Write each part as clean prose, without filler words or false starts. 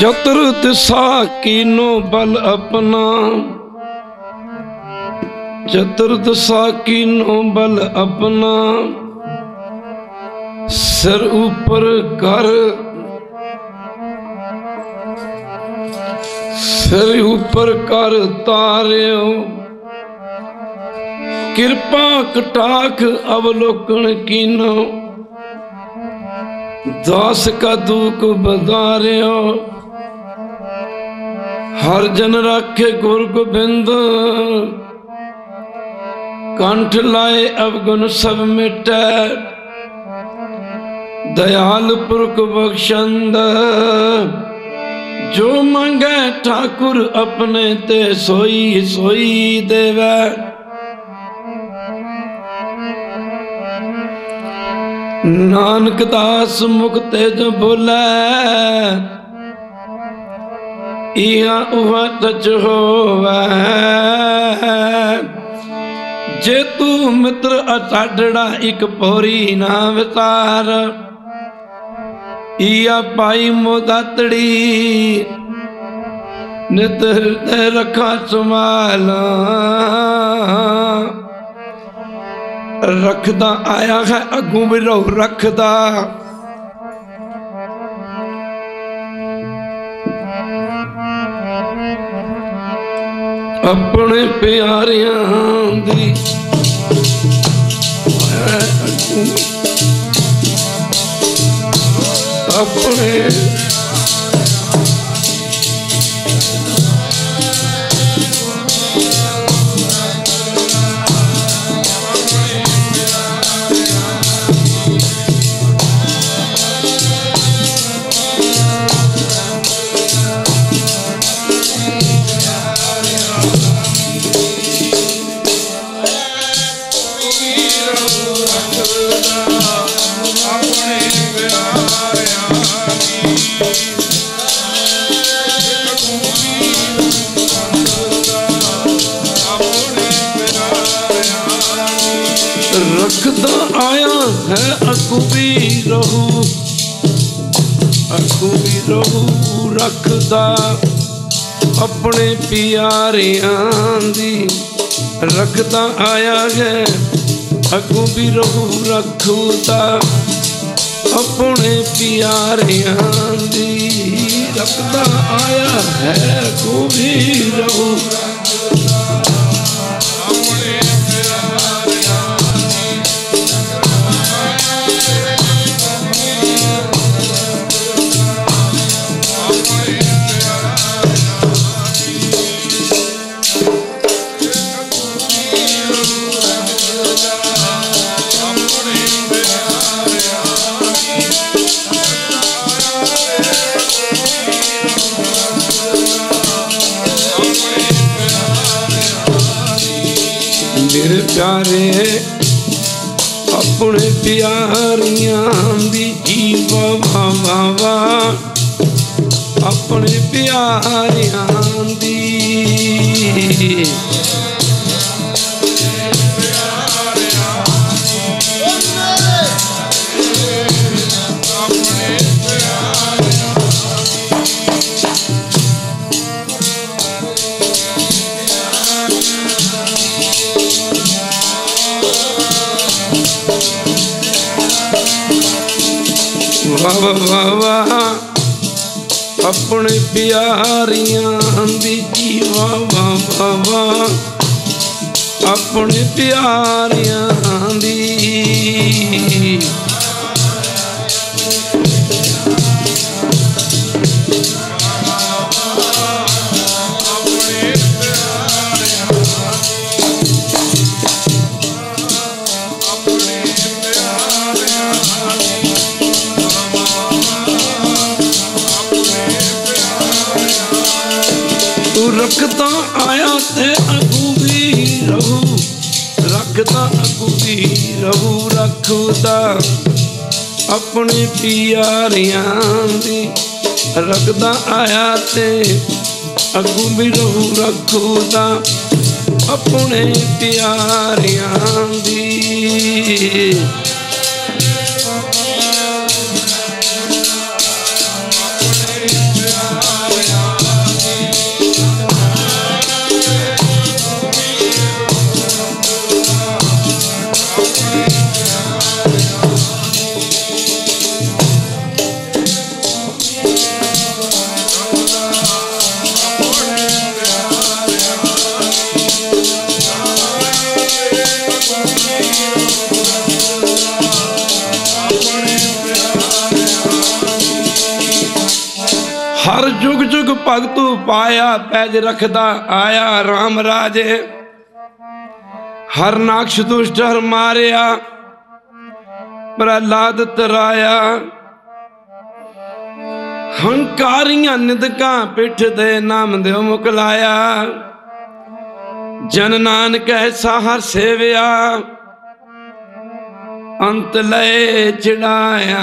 चतुर्दशा कीनो बल अपना, चतुर्दशा कीनो बल अपना, सिर ऊपर कर, सिर ऊपर कर तारियो, कृपा कटाक अवलोकन कीनो, दास का दुख बधारियो। हर जन राखे गुरु गोबिंद, कंठ लाए अवगुण सब मिटै, दयाल पुरख बख्शंद, जो मंगे ठाकुर अपने ते सोई सोई देवै। नानक दास मुक्ते जो बोलै, इहा उहा सच होवै। जे तू मित्र असाढ़ड़ा एक पौरी ना विसार, इया पाई मोदातड़ी नित हृदय रखा संभाल। रखदा आया है अगू भी रहो रखदा, अपने प्यारियां दी अपने अखबी रहू रखदा अपने प्यारियां दी। रखदा आया है अखबी रहू रखदा अपने प्यारियां दी। रखदा आया है अखबी रहू प्यारे अपने प्यारियां दी। जीवा वाह वाह अपने प्यारियां दी। वाह वाह वाह अपने प्यारियां दी। जीवा वाह वाह वाह अपने प्यारियां दी। रखता आया ते अगुवी रहू, रखता अगुवी रहू रखदा अपने प्यारियां दी। रखदा आया ते अगुवी रहू रखदा अपने प्यारियां दी। हर जुग जुग भगतू पाया, पैज रखदा आया राम राजे। हर नाक्ष दुष्ट हर मारिया, प्रहलाद तराया। हंकारियां निंदकां पिठ दे नाम देव मुकलाया। जन नानक ऐसा हर सेविया, अंत लय चिड़ाया।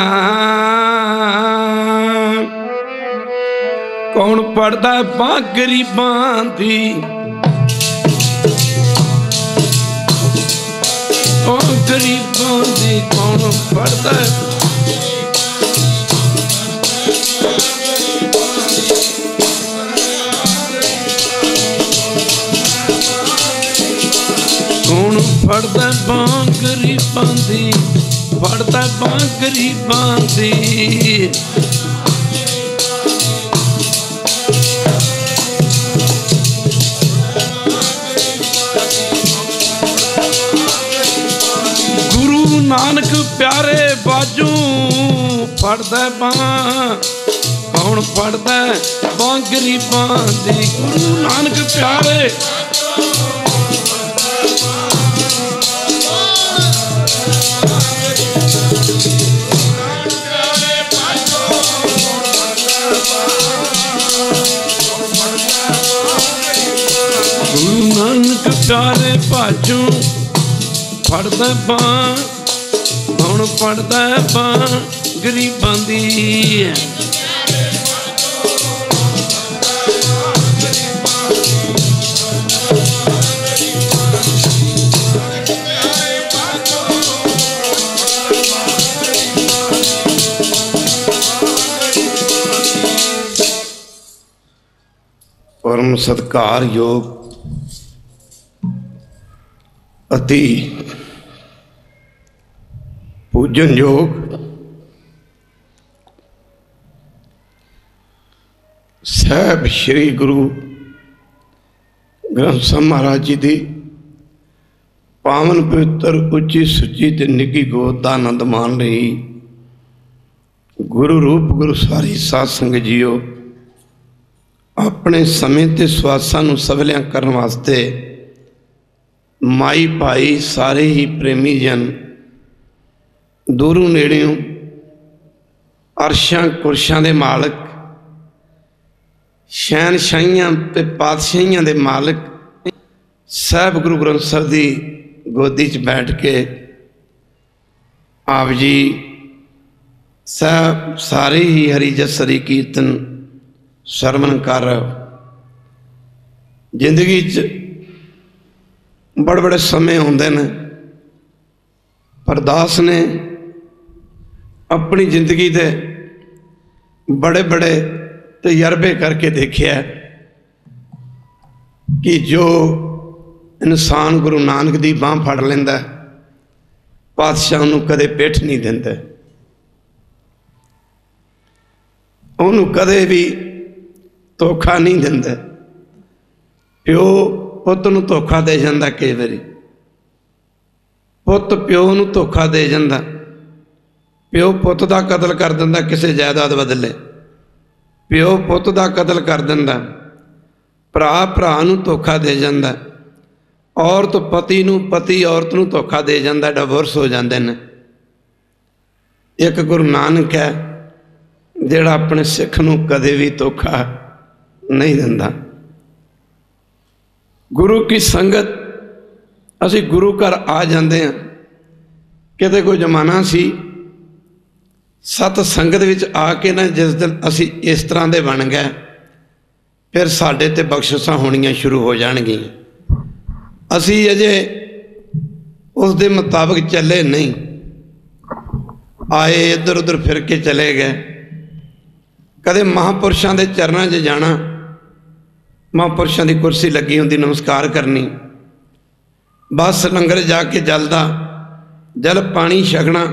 कौन पढ़दा बांगरी बांधी, बांगरी बांधी कौन पढ़दा। कौन पढ़दा बांगरी बांधी, पढ़दा बांगरी बांधी। नानक प्यारे बाजू पढ़दा कौन पढ़दा बांगरी बांधी। गुरु नानक प्यारे गुरु नानक प्यारे बाजू पढ़दा कौन पढ़दा बांगरी बांधी। परम सत्कार योग अति पूजन योग साहब श्री गुरु ग्रंथ साहब महाराज जी की पावन पवित्र उची सुची ते निकी गोद का आनंद मान रही गुरु रूप गुरु सारी साध संगत जीओ, अपने समय ते स्वासां नूं सवलियां करन वास्ते माई भाई सारे ही प्रेमी जन दूरों नेड़ियों अरशां कुरशां दे मालक, शहनशाहियां ते पातशाहियां दे मालक साहब गुरु ग्रंथ साहब दी गोदी च बैठ के आप जी साहब सारे ही हरि जस हरि कीर्तन सरवण कर जिंदगी च बड़े बड़े समय होंदे ने। परदास ने अपनी जिंदगी के बड़े बड़े तजर्बे करके देखिया कि जो इंसान गुरु नानक की बांह फड़ लेंदा पातशाह उन्होंने कदे पेठ नहीं दिंदा, उन्होंने कदे भी धोखा नहीं दिंदा। प्यो पुत नूं धोखा दे जांदा, कई वारी पुत प्यो नूं धोखा दे जांदा, प्यो पुत का कतल कर दिंदा किसी जायदाद बदले, प्यो पुत का कतल कर दिंदा, भरा भरा नूं धोखा दे जांदा, औरत पति नूं, पति औरत नूं धोखा दे जांदा, डिवोर्स हो जाते हैं। एक गुरु नानक है जिहड़ा अपने सिख नूं कदे भी धोखा नहीं दिंदा। गुरु की संगत असी गुरु घर आ जाते हैं। किते कोई जमाना सी सत संगत विच आके ना जिस दिन असी इस तरह दे बन गए फिर साडे ते बख्शिशां होणियां शुरू हो जाणगियां। असी अजे उस दे मुताबिक चले नहीं, आए इधर उधर फिर के चले गए। कदे महापुरुषां दे चरनां 'च जाना, महापुरुषां दी कुर्सी लगी हुंदी नमस्कार करनी, बस लंगर जाके जलदा जल पानी छकना,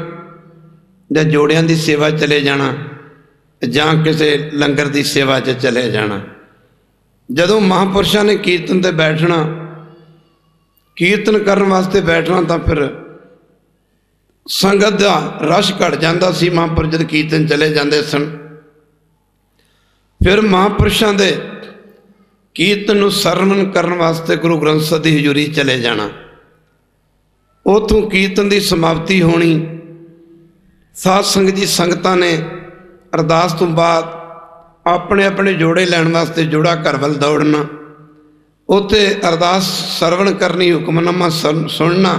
या जोड़ियां दी सेवा चले जाना, जां किसी लंगर दी सेवा च चले जाना। जदों महापुरुषां ने कीर्तन ते बैठना, कीर्तन करन वास्ते बैठना, तो फिर संगत दा रश घट जांदा सी। महापुरुष जद कीर्तन चले जांदे सन फिर महापुरुषों के कीर्तन सरवण करने वास्ते गुरु ग्रंथ साहिब की हजूरी चले जाना। उतों कीर्तन की समाप्ति होनी, साध संगत जी संगतां ने अरदास तो बाद अपने अपने जोड़े लैण वास्ते जोड़ा घर वल दौड़ना, उत्थे अरदास सरवण करनी, हुक्मनामा सुनना,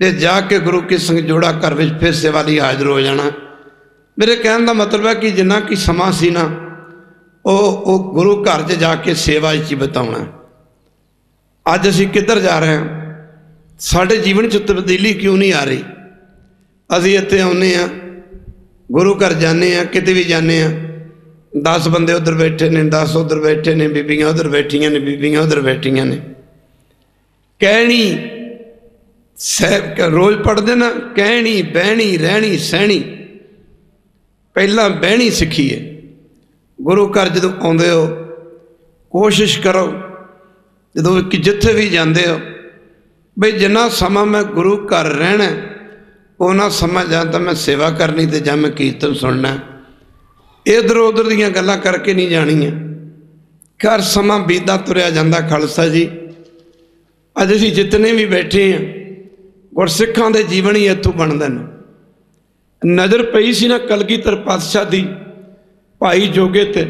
ते जाके गुरु की संग जोड़ा घर विच फिर सेवा लई हाजिर हो जाना। मेरे कहने का मतलब है कि जिन्ना कि समा सी ना वो गुरु घर च जाके सेवा ही बिताउणा। अज असी किधर जा रहे हैं, साढ़े जीवन च तब्दीली क्यों नहीं आ रही? असी इत्थे आउणे आ, गुरु घर जाने आ, किते भी जाने आ, 10 बंदे उधर बैठे ने, 10 उधर बैठे ने, बीबियां उधर बैठियां ने, बीबियां उधर बैठियां ने। कहनी रोज़ पढ़ते ना, कहनी बहनी रहनी सहनी, पहला बहनी सीखीए। गुरु घर जो आते हो कोशिश करो जो कि जिथे भी जाते हो बई जिन्ना समा मैं गुरु घर रहना, उन्ना समा जां तां मैं सेवा करनी तो जां मैं कीर्तन सुनना, इधर उधर दीयां गल्लां करके नहीं जाणीआं। घर समा बीतदा तुरिया जांदा। खालसा जी अज असीं जितने भी बैठे हैं गुरसिखां दे जीवन ही इत्थों बणदे ने। नज़र पई सी ना कलगीधर पातशाह दी भाई जोगे ते,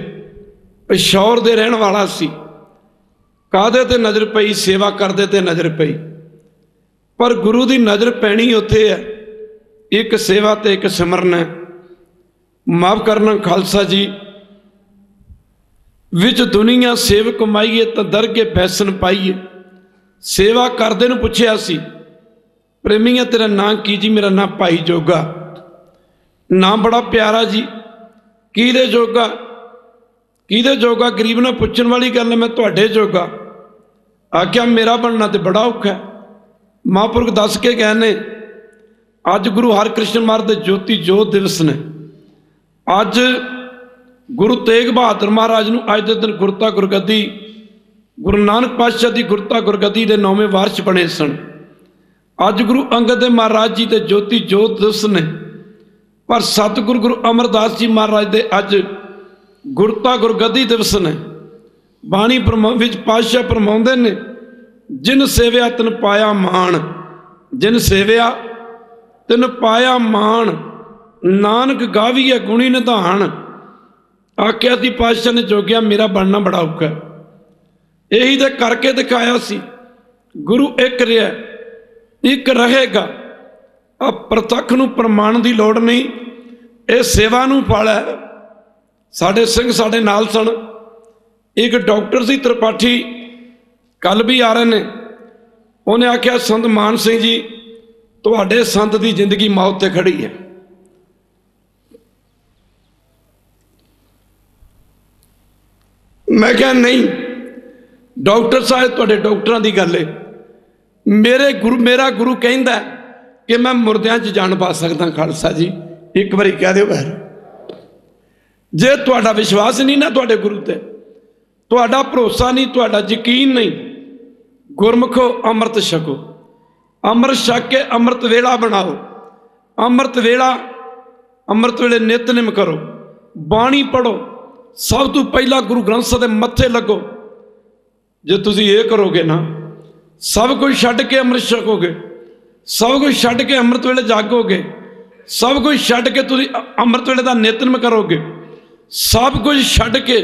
पिशौर दे रहण वाला सी, कादे ते नज़र पई, सेवा करदे ते नज़र पई, पर गुरु दी नज़र पैनी उत्थे है, एक सेवा ते एक सिमरन है। माफ करना खालसा जी, विच दुनिया सेव कमाईए तो दर के फैसन पाईए। सेवा करदे नूं पुछिया सी, प्रेमिया तेरा नां की जी? मेरा नां भाई जोगा। नां बड़ा प्यारा जी, किहदे जोगा? किहदे जोगा गरीब ना पुछण वाली गल, मैं तुहाडे जोगा। आख्या मेरा बनना तो बड़ा औखा है। महापुरख दस के गए ने, अज गुरु हरकृष्ण महाराज के ज्योति जोत दिवस ने। अज गुरु तेग बहादुर महाराज नूं अज दे दिन गुरता गुरगद्दी, गुरु नानक पातशाह की गुरता गुरगद्दी के 9वें वारस बने सन। अज गुरु अंगद देव महाराज जी के ज्योति जोत दिवस ने, पर सतगुरु गुरु अमरदास जी महाराज दे अज गुरता गुरगद्दी दिवस ने। बाणी विच पातशाह फरमाउंदे ने, जिन सेविया तिन पाया मान, जिन सेविया तिन पाया मान, नानक गावीए गुणी निधान। आख्या सी पातशाह ने जोगिया मेरा बनना बड़ा औखा, यही तो करके दिखाया सी। गुरु एक रिहा, एक रहेगा। प्रतख नूं प्रमाण की लौड़ नहीं, ये सेवा नूं फल है। साडे सिंह साडे नाल सन, एक डॉक्टर सी त्रिपाठी, कल भी आ रहे ने। उन्हें आख्या संत मान सिंह जी, तुहाडे संत की जिंदगी मौत ते खड़ी है। मैं कहा नहीं डॉक्टर साहब, तुहाडे डॉक्टरां की गल है। मेरा गुरु कहंदा है कि मैं मुर्दियां च जान पा सकदा। खालसा जी एक बारी कह दिओ यार, जे तुहाडा विश्वास नहीं ना तुहाडे गुरु ते, तुहाडा भरोसा नहीं, तुहाडा यकीन नहीं, गुरमुखो अमृत छको। अमृत छक के अमृत वेला बनाओ, अमृत वेला अमृत वेले नितनेम करो, बाणी पढ़ो, सब तो पहला गुरु ग्रंथ साहिब दे मत्थे लगो। जे तुसीं इह करोगे ना, सब कुछ छड्ड के अमृत छकोगे, सब कुछ छड्ड के अमृत वेले जागोगे, सब कुछ छड्ड के तुसीं अमृत वेले दा नितनम करोगे, सब कुछ छड्ड के,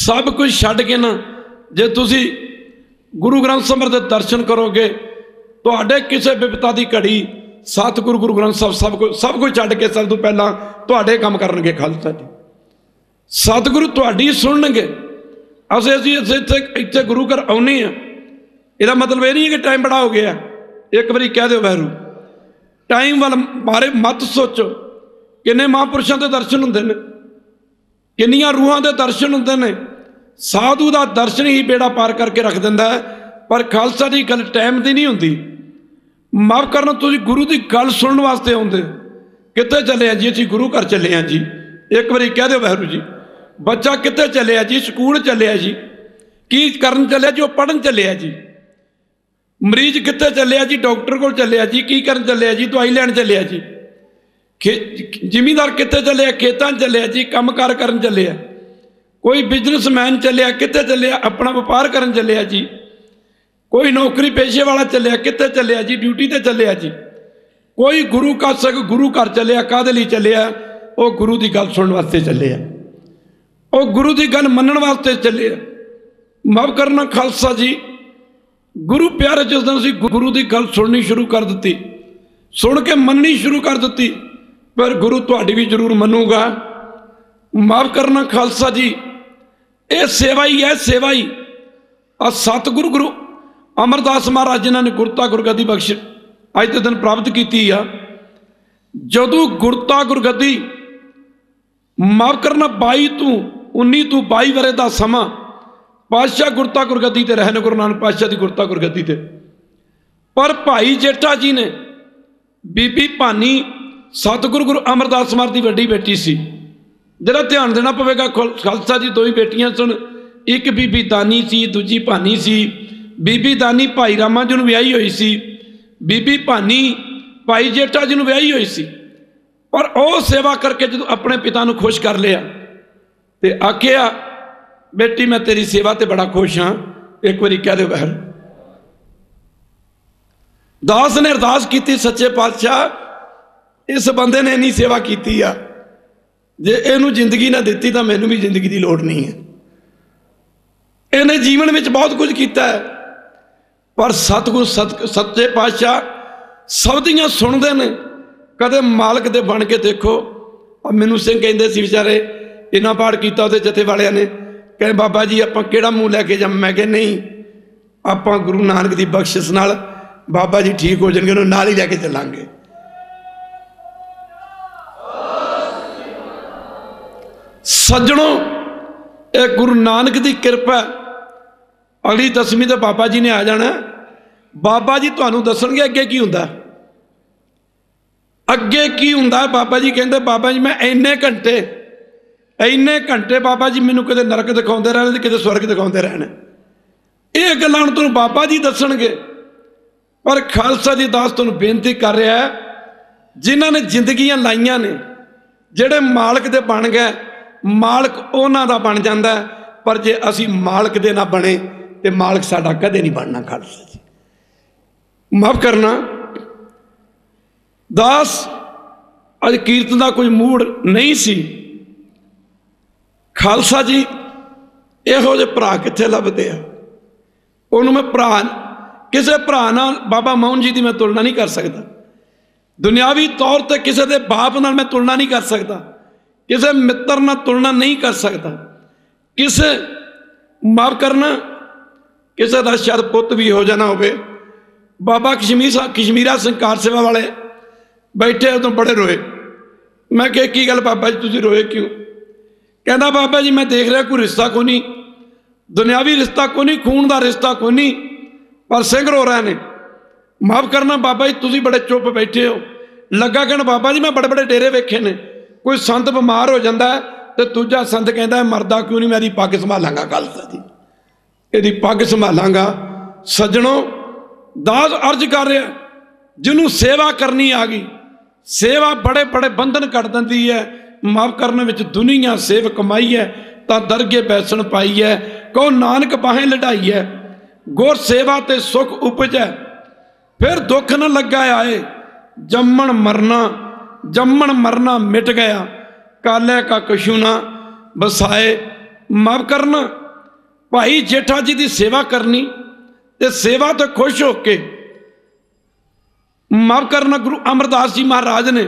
सब कुछ छड्ड के ना जे तुसीं गुरु ग्रंथ साहिब दे दर्शन करोगे, तुहाडे किसी विपता की घड़ी सतगुरु गुरु ग्रंथ साहिब सब कुछ छड्ड के सब तो पहला तुहाडे काम करनगे। खालसा जी सतगुरु तुहाडी सुनणगे। असीं गुरु घर आउने आ, इहदा मतलब यह नहीं कि टाइम बड़ा हो गया। एक बारी कह दो वैरू, टाइम वाल बारे मत सोचो। किन्ने महापुरुषों के दर्शन होंदे ने, किन्नियां रूहां के दर्शन होंदे ने। साधु का दर्शन ही बेड़ा पार करके रख दिंदा है। पर खालसा की गल टाइम की नहीं होंदी। माफ करना, तुसीं गुरु की गल सुनने वास्ते आउंदे। कित्थे चले जी? असीं गुरु घर चले आ जी। एक बारी कह दो वैरू जी। बच्चा कित्थे चलिया जी? स्कूल चलिया जी। की करन चलिया जी? वो पढ़न चलिया जी। मरीज कित्थे चलिया जी? डॉक्टर को चलिया जी। की करन चलिया जी? दवाई लैण चलिया जी। जिमीदार कित्थे चलिया? खेतां चलिया जी। कम कार करन चलिया। कोई बिजनेसमैन चलिया कितने चलिया अपना व्यापार करन चलिया जी, कोई नौकरी पेशे वाला चलिया कितने चलिया जी ड्यूटी ते चलिया जी, कोई गुरु का सख गुरु घर चलिया काहदे लई चलिया, वो गुरु की गल सुनने वास्ते चलिया, वो गुरु की गल मनण वास्ते चलिया। माफ करना खालसा जी, गुरु प्यारे, जिस दिन असीं गुरु की गल सुननी शुरू कर दी, सुन के मननी शुरू कर दी, पर गुरु तुहाडी भी जरूर मनुगा। माफ करना खालसा जी, ये सेवा ही है, सेवा ही। आ सतगुरु गुरु अमरदास महाराज जिन्हों ने गुरता गुरगति बख्श अज के दिन प्राप्त की आ, जदों गुरता गुरगति माफ करना 19 तू 22 वरे का समा पातशाह गुरता गुरगति ते रहे ने, गुरु नानक पातशाह की गुरता गुरगति ते। पर भाई जेठा जी ने बीबी भानी सतगुरु गुरु अमरदास महाराज की वड्डी बेटी सी, जरा ध्यान देना पवेगा खालसा जी। दो ही बेटियां सन, एक बीबी दानी सी, दूजी भानी सी। बीबी दानी भाई रामा जी नूं विआही होई सी, बीबी भानी भाई जेठा जी नूं विआही होई सी। पर ओ सेवा करके जो अपने पिता नूं खुश कर लिया ते आखिया बेटी मैं तेरी सेवा ते बड़ा खुश हाँ, एक बारी कह दे बहर। दास ने अरदास की सच्चे पातशाह इस बंदे ने इन्नी सेवा की आ, जे इनू जिंदगी ना दिती तो मैनू भी जिंदगी की लोड़ नहीं है। इन्हें जीवन में बहुत कुछ किया है, पर सतगुर सच्चे पातशाह सबदियां सुनते हैं। कदे मालक दे बन के देखो। मैनू सिंह कहते सी बेचारे, इन्ना पाठ किया उहदे जथे वालियां ने, कहे बाबा जी आपां किहड़ा मूँह लैके जा, मैं कहे नहीं आपां गुरु नानक दी बख्शिश नाल बाबा जी ठीक हो जाएंगे, उन्हें नाल ही लैके चलांगे। सज्जणों, यह गुरु नानक की कृपा। अगली 10वीं तो बाबा जी ने आ जाना। बाबा जी तुहानू दसणगे अगे की हुंदा, अगे की हुंदा। बाबा जी कहते, बाबा जी मैं इन्ने घंटे बाबा जी मैनू कदे नरक दिखाते रहने, कदे स्वर्ग दिखाते रहने। ये गल्लां तुहानू बाबा जी दसणगे। पर खालसा जी दास तुहानू बेनती कर रहा है, जिन्हां ने जिंदगियां लाइयां ने, जिहड़े मालक दे बन गए, मालक उन्हां दा बन जांदा है। पर जे असीं मालक दे ना बने तो मालक साडा कदे नहीं बनना। खालसा जी माफ करना दास, अज कीर्तन का कोई मूड नहीं सी। खालसा जी इहो जिहे भरा कित्थे लभदे आ। उन्होंने मैं भरा, किसी भरा नाल बाबा मोहन जी की मैं तुलना नहीं कर सकता। दुनियावी तौर पर किसी के बाप नाल मैं तुलना नहीं कर सकता, किसी मित्र ना तुलना नहीं कर सकता, किसे माफ करना किसी का शायद पुत भी हो जाना हो। बाबा कश्मीरा संकार सेवा वाले बैठे उदों बड़े रोए। मैं कहा की गल बाबा जी तुसीं रोए क्यों? कहता बाबा जी मैं देख रहा कोई रिश्ता कोई नहीं, दुनियावी रिश्ता कोई नहीं, खून का रिश्ता कोई नहीं, पर सिंह रो रहे हैं। माफ करना बाबा जी तुसीं बड़े चुप बैठे हो। लगा कहना बाबा जी मैं बड़े बड़े डेरे वेखे ने, कोई संत बीमार हो जाता है तो दूजा संत कहता है मरदा क्यों नहीं, मैं यदि पग संभालांगा। खालसा जी यदि पग संभालांगा। सज्जनों, दास अर्ज कर रहा, जिन्होंने सेवा करनी आ गई, सेवा बड़े बड़े बंधन कट दी है। माफ करने विच दुनिया सेव कमाई है, तो दरगे बैसन पाई है, कहो नानक बाहें लड़ाई है। गुर सेवा ते सुख उपज है, फिर दुख न लगा आए। जम्मण मरना मिट गया, काले का कशु ना बसाए। माफ करना भाई जेठा जी की सेवा करनी, ते सेवा तो खुश होके। माफ करना गुरु अमरदास जी महाराज ने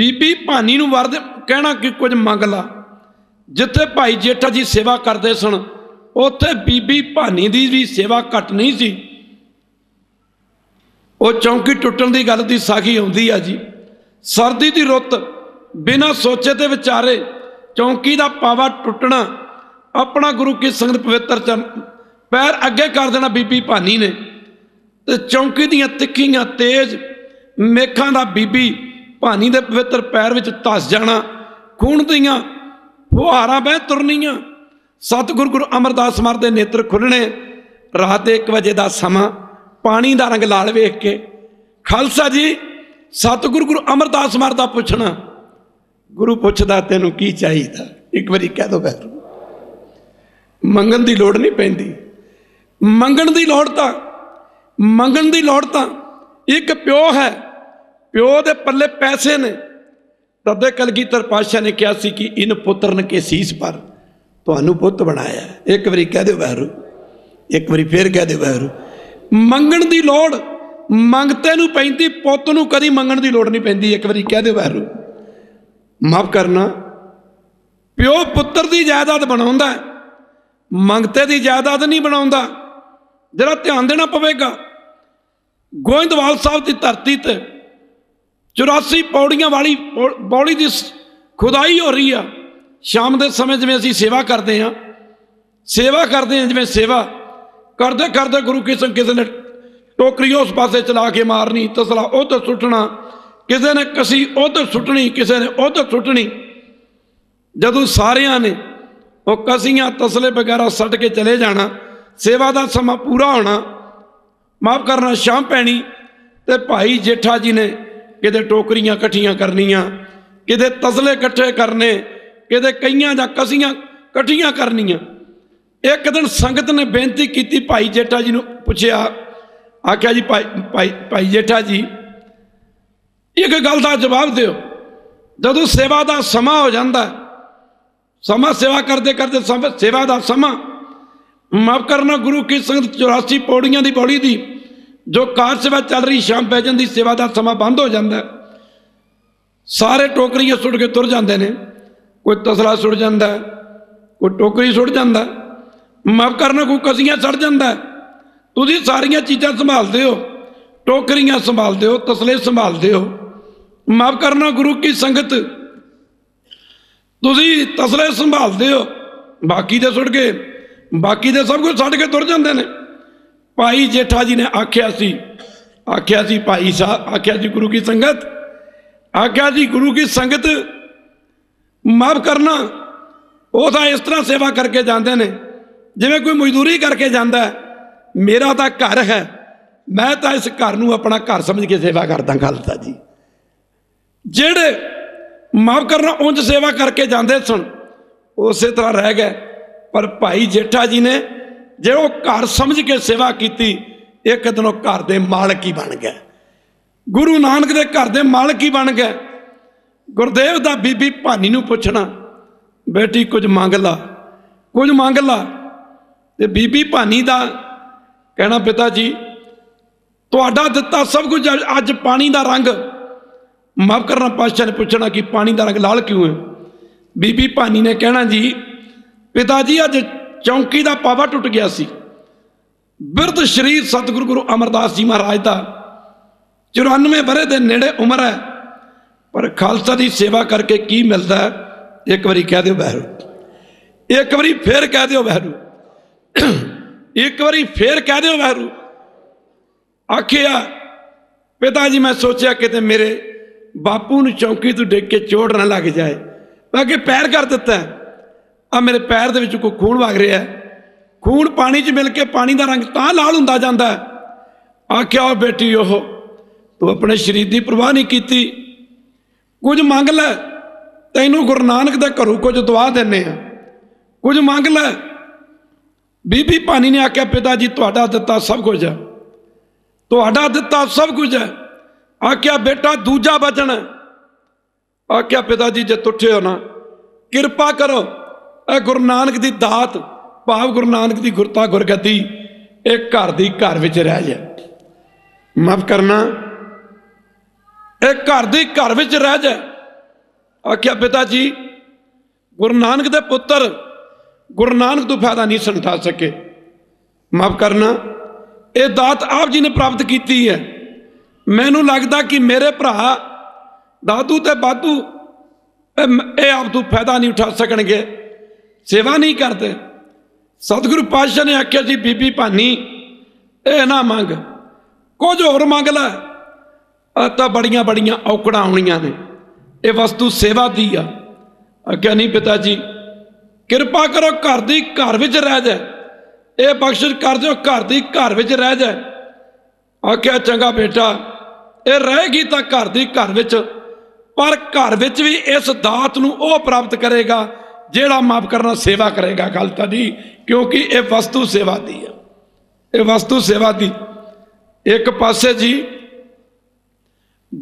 बीबी भानी नूं वरद कहना कि कुछ मंग ला। जिथे भाई जेठा जी सेवा करते सन, उत्थे बीबी भानी की भी सेवा घट नहीं सी। वह चौंकी टुटण की गल की साखी आउंदी आ जी। सर्दी की रुत्त बिना सोचे तो विचारे चौंकी का पावा टुटना, अपना गुरु की संगत पवित्र चरण पैर अगे कर देना बीबी भानी ने। तो चौंकी दियां तिक्खियां तेज मेखां का बीबी भानी के पवित्र पैर में धस जाना, खून दियां फुहारां बह तुरनियां। सतगुरु गुरु अमरदास महाराज के नेत्र खुलने। रात 1 बजे का समा, पानी का रंग लाल वेख के। खालसा जी सतगुरु गुरु अमरदास महाराज का पुछना, गुरु पुछदा तेनू की चाहिदा, एक बारी कह दो। ਮੰਗਣ ਦੀ ਲੋੜ ਨਹੀਂ ਪੈਂਦੀ। ਮੰਗਣ ਦੀ ਲੋੜ ਤਾਂ ਇੱਕ ਪਿਓ ਹੈ, ਪਿਓ ਦੇ ਪੱਲੇ ਪੈਸੇ ਨੇ। तब कलगीधर पातशाह ने कहा कि इन पुत्रन के शीश पर तुहानू पुत बनाया। एक बारी कह दे वाहगुरू, एक बारी फिर कह दे वाहगुरू। मंगण दी लोड़ मंगते नू पैंदी, पुत नू कदी मंगण दी लोड़ नहीं पैंदी। एक बारी कह दे वाहगुरू। माफ करना, प्यो पुत्र दी जायदाद बनाउंदा, मंगते दी जायदाद नहीं बनाउंदा। जरा ध्यान देना पवेगा। गोइंदवाल साहब की धरती ते 84 पौड़ियां वाली पौड़ी की खुदाई हो रही है। शाम के समय जिमें असी सेवा करते हैं जिमें सेवा करते करते गुरु किसम किसी ने टोकरी उस पासे चला के मारनी, तसला उधर सुटना, किसी ने कसी उधर सुटनी, किसी ने उधर सुटनी। जदों सारिया ने वो कसियां तसले वगैरह सट के चले जाना, सेवा का समा पूरा होना, माफ करना शाम पैनी, तो भाई जेठा जी ने किते टोकरियां कट्ठियां करनियां, किते तसले कट्ठे करने, किते कईयां जां कसियां कट्ठियां करनियां। एक दिन संगत ने बेनती की, भाई जेठा जी ने पुछया, आख्या जी भाई जेठा जी एक गल का जवाब दिओ, जदों सेवा का समा हो जाता, समा सेवा करते करते सेवा का समा, माफ करना गुरु की संगत 84 पौड़ियां की पौड़ी दी जो कार सेवा चल रही, शाम पै जाती, सेवा का समा बंद हो जाता, सारे टोकरियां सुट के तुर जाते हैं। कोई तसला सुट जाता, कोई टोकरी सुट जाता, माफ करना कोई कसियां सड़ जाता। तुसीं सारियां चीज़ां संभालते हो, टोकरियां संभालते हो, तसले संभालते हो। माफ करना गुरु की संगत, तुसीं तसले संभालते हो, बाकी दे सुट के, बाकी दे सब कुछ छड्ड के तुर जाते हैं। भाई जेठा जी ने आख्या सी भाई साहब, आख्या जी गुरु की संगत, माफ करना वो तो इस तरह सेवा करके जाते हैं जिमें कोई मजदूरी करके जाता है। मेरा तो घर है, मैं तो इस घर को अपना घर समझ के सेवा करता। खालसा जी जेड़े माफ करना उंज सेवा करके जाते सन उस तरह रह गए। पर भाई जेठा जी ने जे वो घर समझ के सेवा की, एक दिन वो घर के मालक ही बन गए। गुरु नानक के घर के मालक ही बन गए। गुरदेव दा बीबी भानी नूं पुछना, बेटी कुछ मंग ला। ते बीबी भानी दा कहना, पिता जी तुहाडा दिता सब कुछ अज पानी दा रंग। माफ करना पातशाह ने पूछना कि पानी दा रंग लाल क्यों है? बीबी भानी ने कहना, जी पिता जी अज चौंकी का पावा टुट गया सी। बिरध शरीर सतगुरु गुरु अमरदास जी महाराज का 94 बरे के नेड़े उम्र है, पर खालसा की सेवा करके की मिलता है? एक बारी कह दो वाहगुरू, एक बारी फिर कह दो वाहगुरू, एक बारी फिर कह दो वाहगुरू। आखिया पिता जी मैं सोचा किते मेरे बापू ने चौंकी तो डिग के चोट ना लग जाए, बाकी पैर कर दिता है, आ मेरे पैर दे विच कोई खून वग रहा है, खून पानी च मिल के पानी का रंग तां लाल हुंदा जांदा है। आख्या ओ बेटी ओह तूं अपने शरीर की परवाह नहीं कीती, कुछ मंग लै तैनूं गुरु नानक दे घरों कुछ दुआ दिंदे आ, कुछ मंग लै। बीबी भानी ने आख्या, पिता जी तुहाडा दिता सब कुछ है, तुहाडा दिता सब कुछ है। आख्या बेटा दूजा बचन है। आख्या पिता जी जे तुठे हो ना किरपा करो, ਇਹ गुरु नानक की दात भाव गुरु नानक की गुरता गुरगति एक घर की घर में रह जाए। माफ करना एक घर की घर में रह जाए। आख्या पिता जी गुरु नानक के पुत्र गुरु नानक तो फायदा नहीं समझा सके। माफ करना यह दात आप जी ने प्राप्त की है। मैनू लगता कि मेरे भरा दादू तो बादू ये आप तो फायदा नहीं उठा सकणगे, सेवा नहीं करते। सतगुरु पातशाह ने आख्या, जी बीबी भानी ए ना मंग, कुछ होर मंग लै, तां बड़िया बड़िया औकड़ा आउणियां ने, ये वस्तु सेवा दी आ। आख्या नहीं पिता जी किरपा करो घर दी घर विच रह जाए, ये बख्शिश कर दिओ घर दी घर विच रह जाए। आख्या चंगा बेटा ये रहेगी तां घर दी घर विच, पर घर विच भी इस दात नूं ओ प्राप्त करेगा जेड़ा माफ करना सेवा करेगा खालसा जी, क्योंकि ये वस्तु सेवा दी है, ये वस्तु सेवा दी। एक पासे जी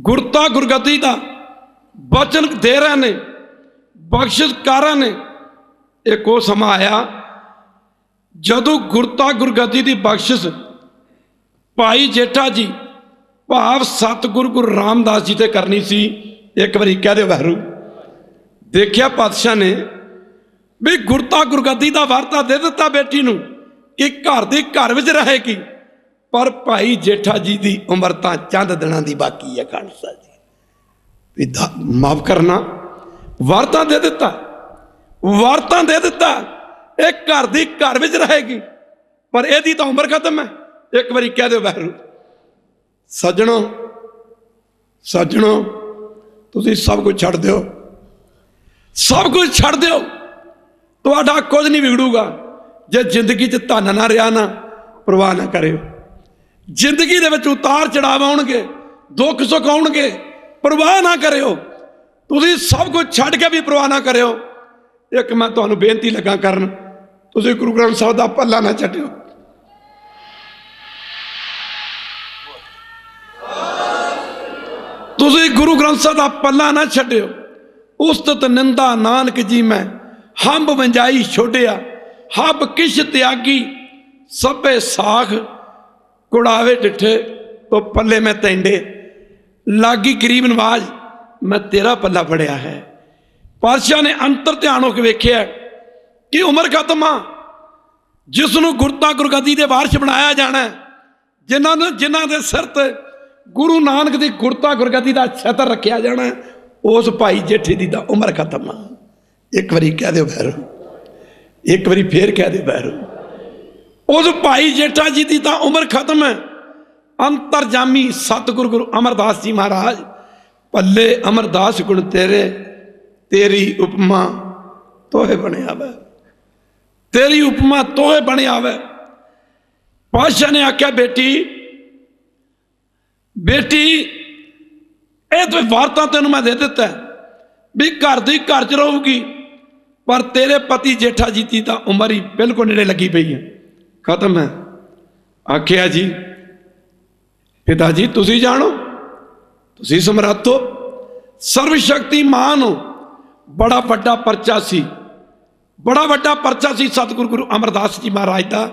गुरता गुरगति का वचन दे रहे ने, बख्शिश कर रहे ने। एक वो समा आया जदों गुरता गुरगति की बख्शिश भाई जेठा जी भाव सतगुरु गुरु रामदास जी ते करनी सी। एक बारी कह दे वाहू, देखिया पातशाह ने भी गुरता गुरगति का वारता दे दिता बेटी नूं कि घर दे घर विच रहेगी, पर भाई जेठा जी की उम्र तो चंद दिनों की बाकी है। खालसा जी माफ करना वारता दे दिता, वारता दे दिता, एक घर दी घर विच रहेगी, पर यदी तो उम्र खत्म है। एक बारी कह दे वाहू। सज्जनों सज्जनों, तुसीं सब कुछ छड़ दिओ, सब कुछ छड़ दिओ, तुहाडा कुछ नहीं बिगड़ूगा जे जिंदगी च धन ना रहा ना। परवाह ना करिओ, जिंदगी दे विच उतार चढ़ाव आउणगे, दुख सुख आउणगे, परवाह ना करिओ। तुसीं सब कुछ छड़ के भी परवाह ना करिओ। एक मैं तुहानूं बेनती लगा करन, तुसीं गुरु ग्रंथ साहिब दा पल्ला ना छड्डिओ। तुसी गुरु ग्रंथ साहिब का पल्ला ना छड्डिओ। उस्तत निंदा नानक जी मैं हंब वंजाई छोड़िया, हब किश त्यागी सभे साख कुड़ावे डिठे, तो पल्ले में तेंडे लागी गरीब नवाज, मैं तेरा पल्ला फड़िया है। पातशाह ने अंतर ध्यान होकर वेख्या कि उम्र खत्म आ, जिसनों गुरता गुरगति के वारिश बनाया जाना है, जिन्होंने जिन्हों के सिर ते गुरु नानक की गुरता गुरगति का छतर रखा जाना है, उस भाई जेठे की तो उम्र खत्म है। एक बारी कह दे भैरू, एक बारी फिर कह दे भैरू, उस भाई जेठा जी की तो उम्र खत्म है। अंतरजामी सतगुरु गुरु अमरदास जी महाराज, पल्ले अमरदास गुण तेरे, तेरी उपमा तोहे बने आवे, तेरी उपमा तोहे बने आवे। पातशाह ने आख्या बेटी बेटी, ये तो वार्ता तेन मैं दे दिता है भी घर की घर च रहूगी, पर तेरे पति जेठा जी की तो उम्र ही बिल्कुल नेड़े लगी पई है, खत्म है। आखिया जी पिता जी तुसी जानो, तुसी समर्थ हो, सर्वशक्तिमान हो। बड़ा वड्डा परचा सी, बड़ा वड्डा परचा सी सतगुरु गुरु अमरदास जी महाराज का।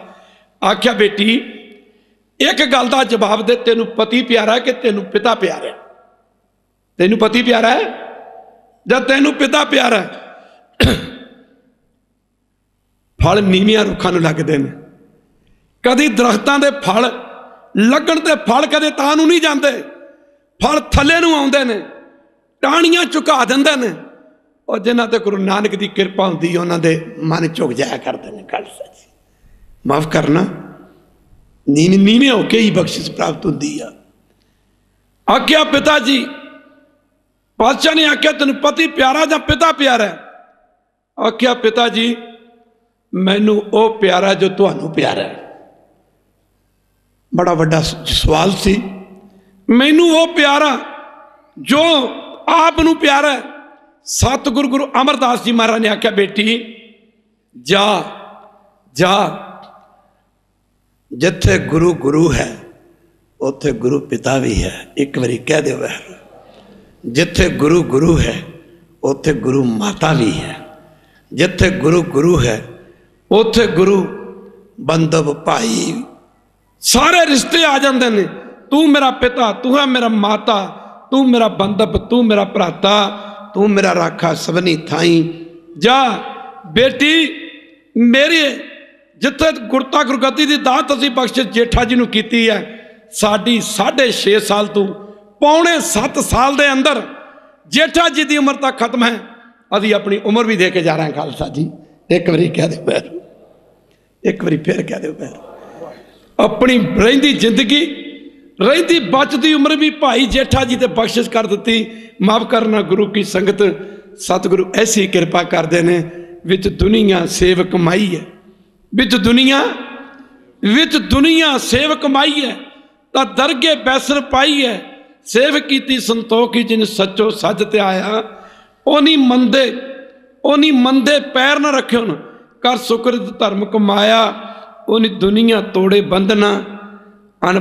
आखिया बेटी एक गल का जवाब दे, तेनू पति प्यारा है कि तेनू पिता प्यारा है? तेनू पति प्यारा है या तेनू पिता प्यारा है? फल नीवियां रुखां नूं लगदे ने, कदी दरख्तां दे फल लगण ते फल कदे तां नूं नहीं जांदे, फल थल्ले नूं आउंदे ने, टाणियां झुका दिंदे ने, और जिन्हां ते गुरु नानक दी किरपा हुंदी उन्हां दे मन झुक जाया करदे ने। गल सच, माफ करना, नीवें होके ही बख्शिश प्राप्त होती है। आख्या पिता जी, पातशाह ने आख्या तेन पति प्यारा या पिता प्यारा है? आख्या पिता जी मैनू ओ प्यारा जो तुहानू प्यारा है। बड़ा वड्डा सवाल सी, मैनू ओ प्यारा जो आप नू प्यारा है। सतगुरु गुरु अमरदास जी महाराज ने आख्या बेटी जा जा, जिथे गुरु गुरु है उथे गुरु पिता भी है। एक बारी कह दे वाहगुरू। जिथे गुरु गुरु है उथे गुरु माता भी है। जिथे गुरु गुरु है उथे गुरु बंधव भाई सारे रिश्ते आ जाते हैं। तू मेरा पिता, तू है मेरा माता, तू मेरा बंधव, तू मेरा भ्राता, तू मेरा राखा सबनी थाई। जा बेटी मेरी, जिथे गुरता गुरगति की दात असी बख्शिश जेठा जी ने की है, साढ़ी 6.5 साल तो 6.25 साल के अंदर जेठा जी की उम्र तक खत्म है। अभी अपनी उम्र भी दे के जा रहे हैं। खालसा जी एक बारी कह दे पैर, एक बारी फिर कह दे पैर। अपनी रही जिंदगी, रही बचती उम्र भी भाई जेठा जी ते बख्शिश कर दी। माफ करना गुरु की संगत, सतगुरु ऐसी कृपा करते हैं विच दुनिया सेव कमाई है, विच दुनिया सेव कमाई है, ता दरगे बैसर पाई है। सेव कीती संतोखी जिन सचो सच ते आया, ओनी मंदे ओनी मंदे पैर ना रखे उन कर सुकर धर्म कमाया ओनी दुनिया तोड़े बंधना अन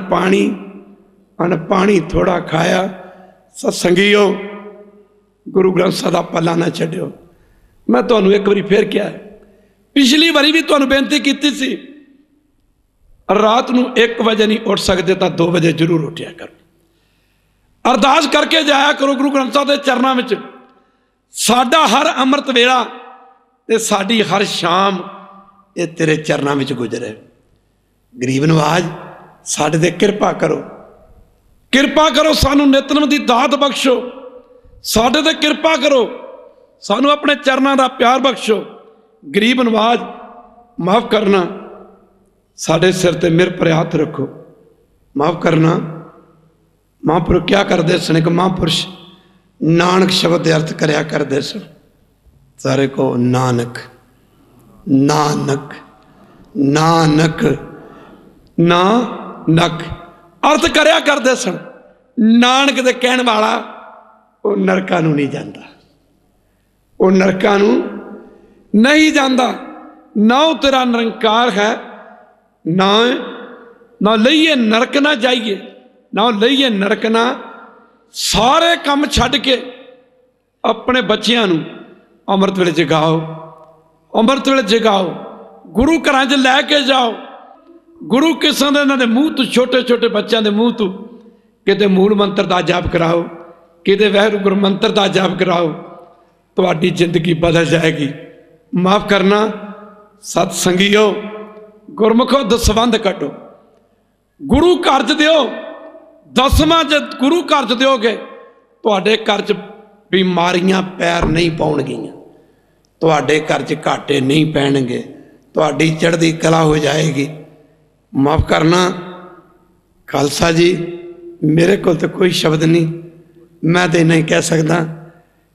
पानी थोड़ा खाया। सत्संगियो गुरु ग्रंथ साहिब दा पल्ला ना छड्डियो। मैं तो एक बार फिर क्या है पिछली बारी भी तो बेनती की सी रात नूं 1 बजे नहीं उठ सकते तो 2 बजे जरूर उठिया करो, अरदास करके जाया करो गुरु ग्रंथ साहिब के चरणों में। साडा हर अमृत वेला ते साडी हर शाम ये तेरे चरणों में गुजरे। गरीब नवाज साडे ते किरपा करो, किरपा करो, सानू नितनम दी दात बख्शो, साडे ते किरपा करो, सानू अपने चरणों का प्यार बख्शो। गरीब नवाज माफ करना, साडे सिर ते मेरे पर हाथ रखो, माफ करना। महापुरुष क्या करते सने, महापुरुष नानक शब्द अर्थ करया करते सन। सारे को नानक नानक नानक नानक अर्थ करया करते सन। नानक दे कहण वाला वो नरकां नूं नहीं जांदा, वो नरकां नूं नहीं जांदा। ना वो तेरा निरंकार है, ना लईए नरक ना जाइए, ना लईए नरक ना। सारे काम छड़ के अपने बच्चियां नूं अमृत वेले जगाओ, अमृत वेले जगाओ, गुरु घरां च लैके जाओ। गुरु किसान दे मूँह तो छोटे छोटे बच्चों के मूँह तो किते मूल मंत्र का जाप कराओ, किते वाहिगुरू मंत्र का जाप कराओ, तुहाडी जिंदगी बदल जाएगी। माफ करना सतसंगियो, गुरमुखो दसवंध कटो, गुरु घर च दिओ। 10वां ज गुरु घर च दोगे तुहाडे घर च बीमारियां पैर नहीं पाउणगीਆਂ, तुहाडे घर च घाटे नहीं पैणगे, तुहाडी चढ़दी कला हो जाएगी। माफ करना खालसा जी, मेरे कोल तो कोई शब्द नहीं, मैं तो इन्ना ही कह सकदा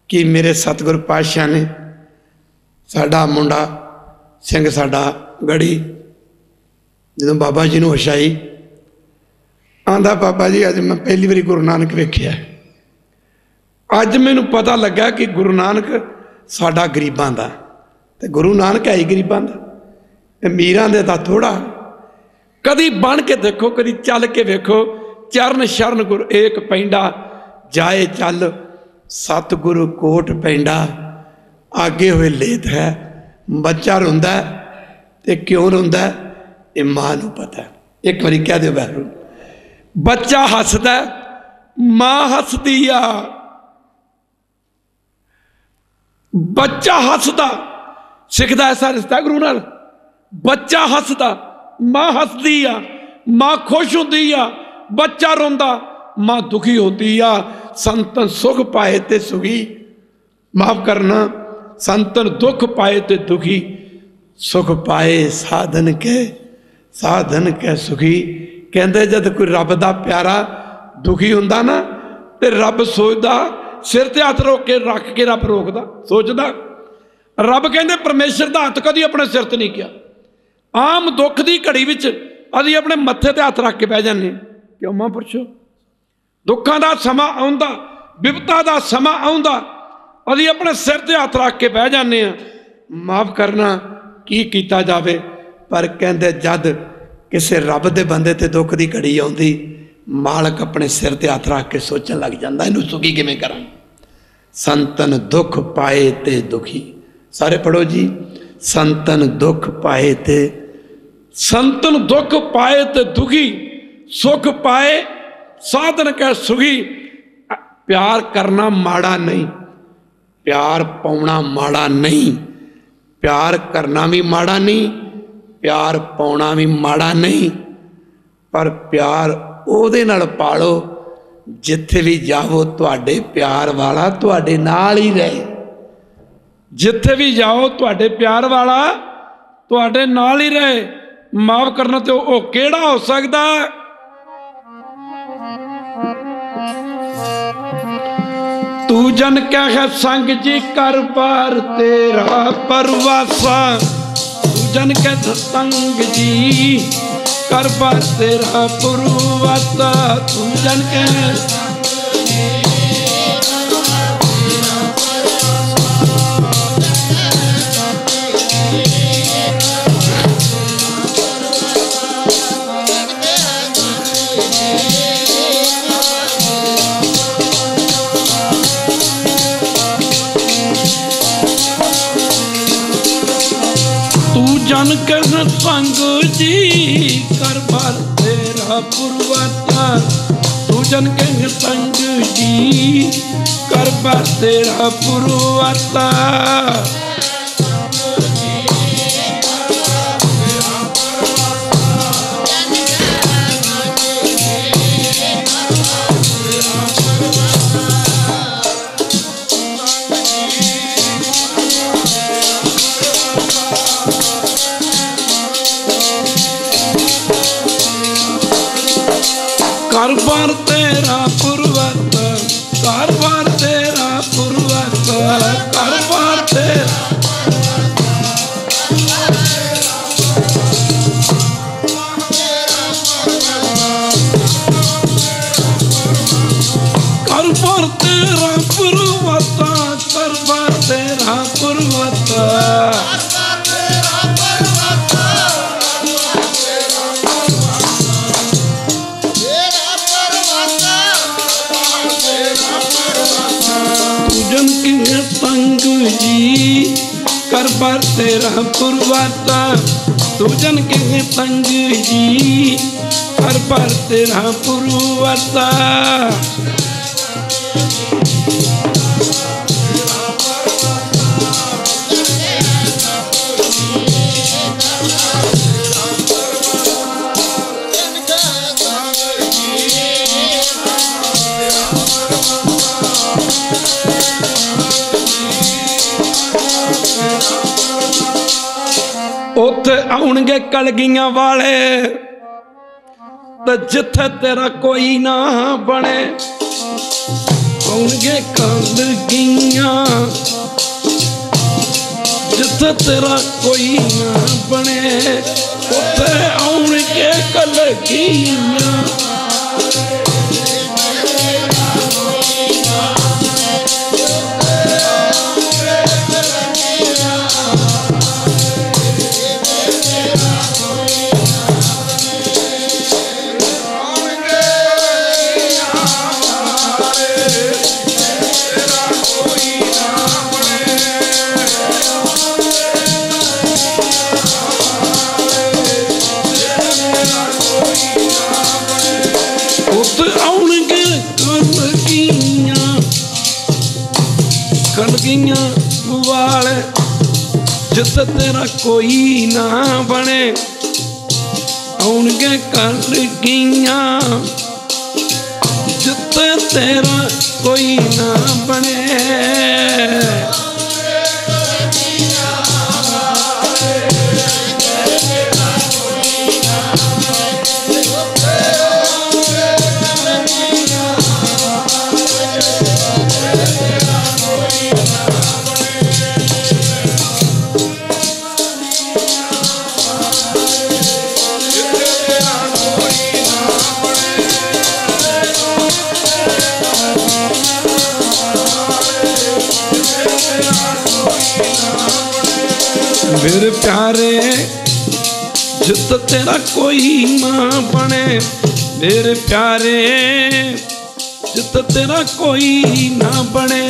कि मेरे सतगुर पातशाह ने साडा मुंडा सिंह साडा गढ़ी जदों बाबा जी नूं होश आई आंदा पापा जी अज मैं पहली बारी गुरु नानक वेख्या, अज मैनू पता लगा कि गुरु नानक साडा गरीबां दा ते गुरु नानक है ही गरीबां दा, अमीरां दे दा थोड़ा। कदी बन के देखो, कदी चल के वेखो, चरण शरण गुर एक पैंडा जाए चल सतगुरु कोट पैंडा आगे होए लेत है। बच्चा रोंदा ते क्यों रोंदा है ये मां नूं पता है। एक बारी कह दिओ वाहिगुरू। बच्चा हसदा मां हसदी आ, बच्चा हसदा सिखदा ऐसा रिश्ता गुरु नाल। बच्चा हसदा मां हसदी आ, मां खुश होंदी आ। बच्चा रोंदा मां दुखी होती आ। संतन सुख पाए ते सुखी, माफ करना संतन दुख पाए ते दुखी, सुख पाए साधन के सुखी। कहते जब कोई रब का प्यारा दुखी होंदा ना तो रब सोचता, सिर ते हथ रोक के रख के रब रोकदा सोचदा। रब कहते परमेश्वर का हथ कभी अपने सिर ते नहीं किया। आम दुख की घड़ी में अभी अपने मत्थे ते हथ रख के बह जाने, क्यों महापुरशो? दुखों का समा आउंदा, विपता का समा आउंदा, अभी अपने सिर ते हथ रख के बह जाने। माफ करना की कीता जावे, पर कहते जद किसी रब के बंदे ते दुख की घड़ी आउंदी, मालक अपने सिर ते हथ रख के सोचण लग जांदा इहनूं सुखी किवें करां। संतन दुख पाए ते दुखी, सारे पढ़ो जी। संतन दुख पाए ते दुखी सुख पाए साधन कै सुखी। प्यार करना माड़ा नहीं, प्यार पाउणा माड़ा नहीं, प्यार करना भी माड़ा नहीं, प्यार पाउणा भी माड़ा नहीं, पर प्यार ਉਹਦੇ ਨਾਲ ਪਾਲੋ ਜਿੱਥੇ ਵੀ ਜਾਵੋ ਤੁਹਾਡੇ ਪਿਆਰ ਵਾਲਾ ਤੁਹਾਡੇ ਨਾਲ ਹੀ ਰਹੇ। ਜਿੱਥੇ ਵੀ ਜਾਓ ਤੁਹਾਡੇ ਪਿਆਰ ਵਾਲਾ ਤੁਹਾਡੇ ਨਾਲ ਹੀ ਰਹੇ। ਮਾਫ ਕਰਨਾ ਤੇ ਉਹ ਕਿਹੜਾ ਹੋ ਸਕਦਾ? ਤੂੰ ਜਨ ਕਹਿ ਸੰਗ ਜੀ ਕਰ ਪਾਰ ਤੇਰਾ ਪਰਵਾਸਾ, ਤੂੰ ਜਨ ਕਹਿ ਸੰਗ ਜੀ कर पार तेरा पुरवासा। तुम जन के करत पंगु जी कर बार तेरा पुरवता तुझन के पंगु जी कर बार तेरा पुरवता तेरा पुरवता तुझन के संग जी हर पर तेरा पुरवता आउणगे कलगियां वाले जिथे तेरा कोई ना बने आउणगे कलगियां जिथे तेरा कोई ना बने उथे आउणगे कलगियां जित तेरा कोई ना बने आउणगे कलगियां जित तेरा कोई ना बने मेरे प्यारे जित तेरा कोई ना बने मेरे प्यारे जित तेरा कोई ना बने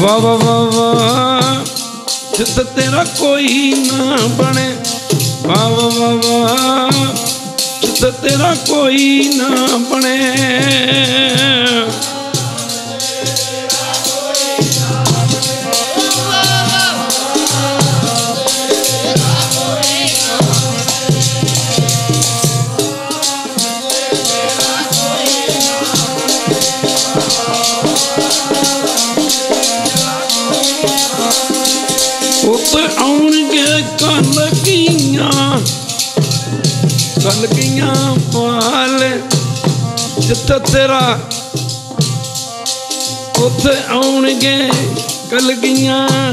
वाह वाह वाह वाह जित तेरा कोई ना बने वाह वाह वाह जित तेरा कोई ना बने जिथे तेरा उथे आउणगे कलगियां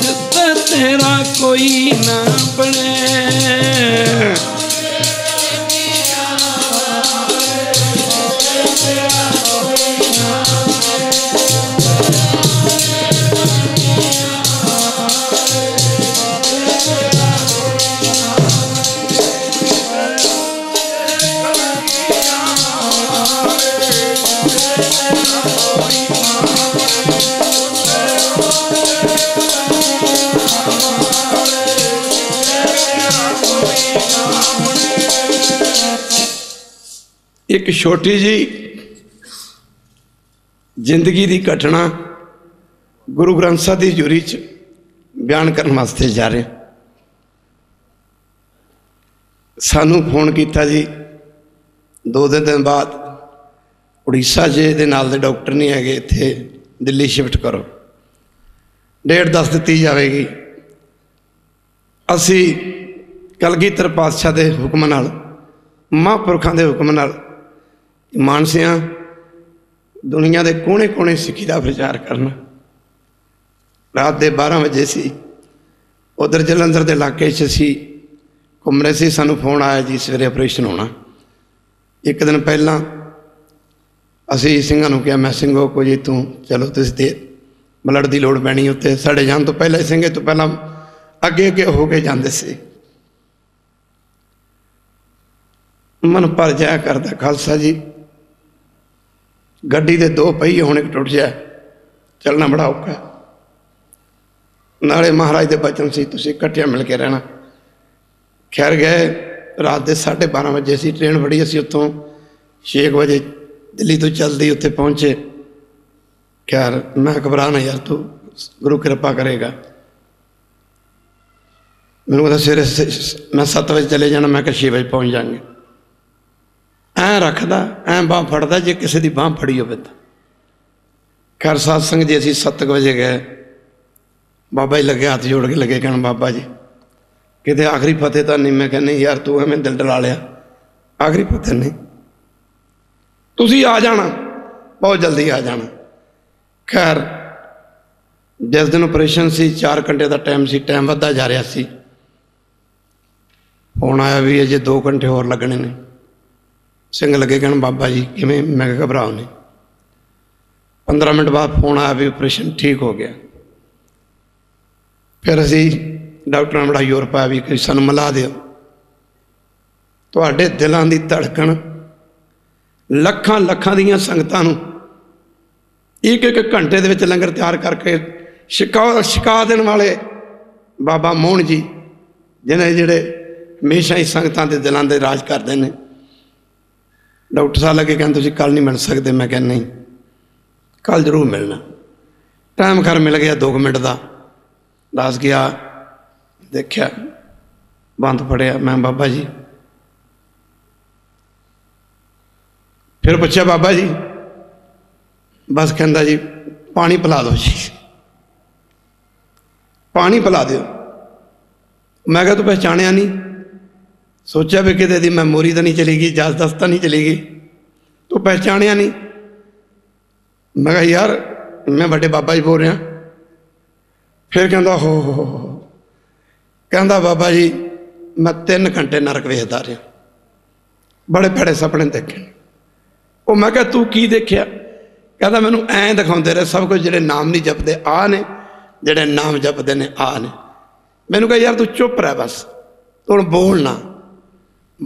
जिथे तेरा कोई ना बने एक छोटी जी जिंदगी की घटना गुरु ग्रंथ साहिब की झुरी च बयान करने वास्ते जा रहे। सानू फोन किया जी, दो दिन बाद उड़ीसा जे दे नाल दे डॉक्टर नहीं है, इत्थे दिल्ली शिफ्ट करो, डेट दस दी जाएगी। असी कलगीधर पातशाह के हुक्म नाल, महापुरखों के हुक्म नाल मानसिया दुनिया के कोने कोने सिक्खी का प्रचार करना। रात के 12 बजे सी, उधर जलंधर के इलाके सी घूम रहे सी। सानू फोन आया जी सवेरे ऑपरेशन होना। एक दिन पहला असी सिंघा नूं कहा, मैं सिंघो को जी तू चलो, तुसीं ते ब्लड की लोड़ पैनी। उत्ते साढ़े जान तो पहले सिंघे तो पहला अगे अगे हो के जाते सी। मन भर जाया करता, खालसा जी गड्डी दे दो पहिए होने टुट जाए, चलना बड़ा औखा। नाले महाराज दे बचन सी, तुसीं इकट्ठे मिल के रहना। खैर गए, रात के 12:30 बजे सी ट्रेन फड़ी। असी उत्तों 6 बजे दिल्ली तो चलती उत्थे पहुँचे। खैर मैं घबरा ना यार, तू गुरु कृपा करेगा। मैनूं पता सवेरे मैं 7 बजे चले जाना, मैं कहा 6 बजे पहुँच जाएंगे। ऐ रखता ऐ बाँह फड़ता, जे किसी की बाँह फड़ी हो। खैर सत्संग जी असी 7 बजे गए। बाबा जी लगे हाथ जोड़ के लगे कहना, बाबा जी कितने आखिरी फतेह तो नहीं। मैं कहना यार तू एवं दिल डला लिया, आखिरी फतेह नहीं, तुसी आ जाना, बहुत जल्दी आ जाना। खैर जिस दिन ऑपरेशन सी 4 घंटे का टाइम सी, टाइम वधदा जा रहा सी। फोन आया भी अजे 2 घंटे होर लगने ने। सिंह लगे कहना, बाबा जी किवें? मैं घबराओ नहीं। 15 मिनट बाद फोन आया भी ऑपरेशन ठीक हो गया। फिर असी डॉक्टर ने बड़ा जोर पाया भी कि सानू मिला दिओ। तुहाडे दिलां दी धड़कन लखां लखां दीयां संगतां नूं एक एक घंटे दे विच लंगर तैयार करके शिका देण वाले बाबा मोहन जी, जिन्हें जिहड़े हमेशा ही संगतां दे दिलां दे राज करदे ने। डॉक्टर साहब लगे कहन तुसीं कल नहीं मिल सकदे। मैं कहना नहीं, कल जरूर मिलना। टाइम खैर मिल गया 2 मिनट का। दस गया, देखिया बंद फड़िया। मैं बाबा जी फिर पूछा, बाबा जी बस। कहता जी पानी पिला दो जी, पानी पिला दो। मैं क्या तू पहचानिया नहीं? सोचा भी कितने दी मैमोरी तो नहीं चली गई, याददाश्त तो नहीं चली गई, तू पहचानिया नहीं। मैं कहा यार मैं बड़े बाबा जी बोल रहा। फिर कहता हो। कहता बाबा जी मैं 3 घंटे नरक वेखदा रहा, बड़े भैड़े सपने देखे। वो मैं क्या तू की देखिया? कहता मैनू ऐ दिखाते रहे सब कुछ, जेडे नाम नहीं जपते आ ने, जेडे नाम जपते ने आ ने। मैनू कहा यार तू चुप रह, बस तू हुण बोल ना।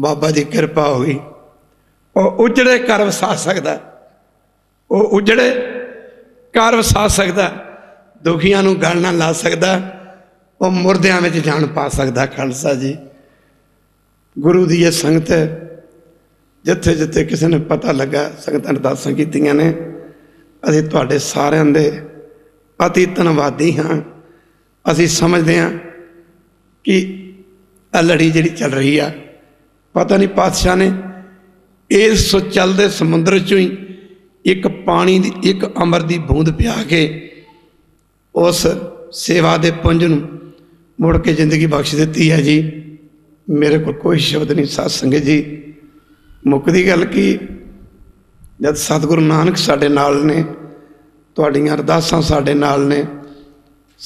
बाबा जी कृपा हो गई। वह उजड़े घर वसा सकता, वह उजड़े घर वसा सकता, दुखियां नूं गल ना ला सकता, वह मुरदियां विच जान पा सकता। खालसा जी गुरु दी इह संगत है, जिथे जिथे किसी ने पता लगा संगतां अरदासां कीतियां ने। असीं तुहाडे सारिआं दे अति धन्नवादी हाँ। असीं समझदे हाँ कि आह लड़ी जिहड़ी चल रही है, पता नहीं पातशाह ने इस चलदे समुंदर चों ही एक पानी दी एक अमर दी बूंद पिया के उस सेवा के पुंज नूं मुड़ के जिंदगी बख्श दी है जी। मेरे को कोई शब्द नहीं साध संगत जी। मुकदी गल की जब सतगुरु नानक साडे नाल ने, तुहाडीआं अरदासां साडे नाल ने।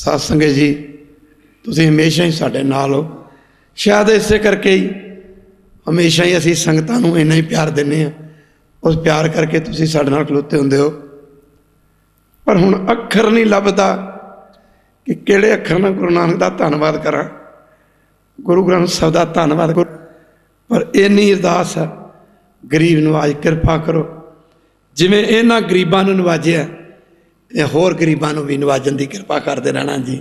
साध संगत जी तुसीं हमेशा ही साडे नाल हो। शायद इसे करके ही हमेशा ही असीं संगतां नूं इन्ना ही प्यार दिंदे आ। उस प्यार करके तुसीं साडे नाल खलोते हुंदे हो। पर हुण अखर नहीं लभदा कि किहड़े अखर नाल गुरु नानक दा धन्नवाद करा, गुरु ग्रंथ साहिब दा धन्नवाद करो। पर इन्नी अरदास है, गरीब नवाज कृपा करो, जिवें इन्हां गरीबां नूं नवाजिआ इह होर गरीबां नूं भी नवाजण दी कृपा करदे रहना जी।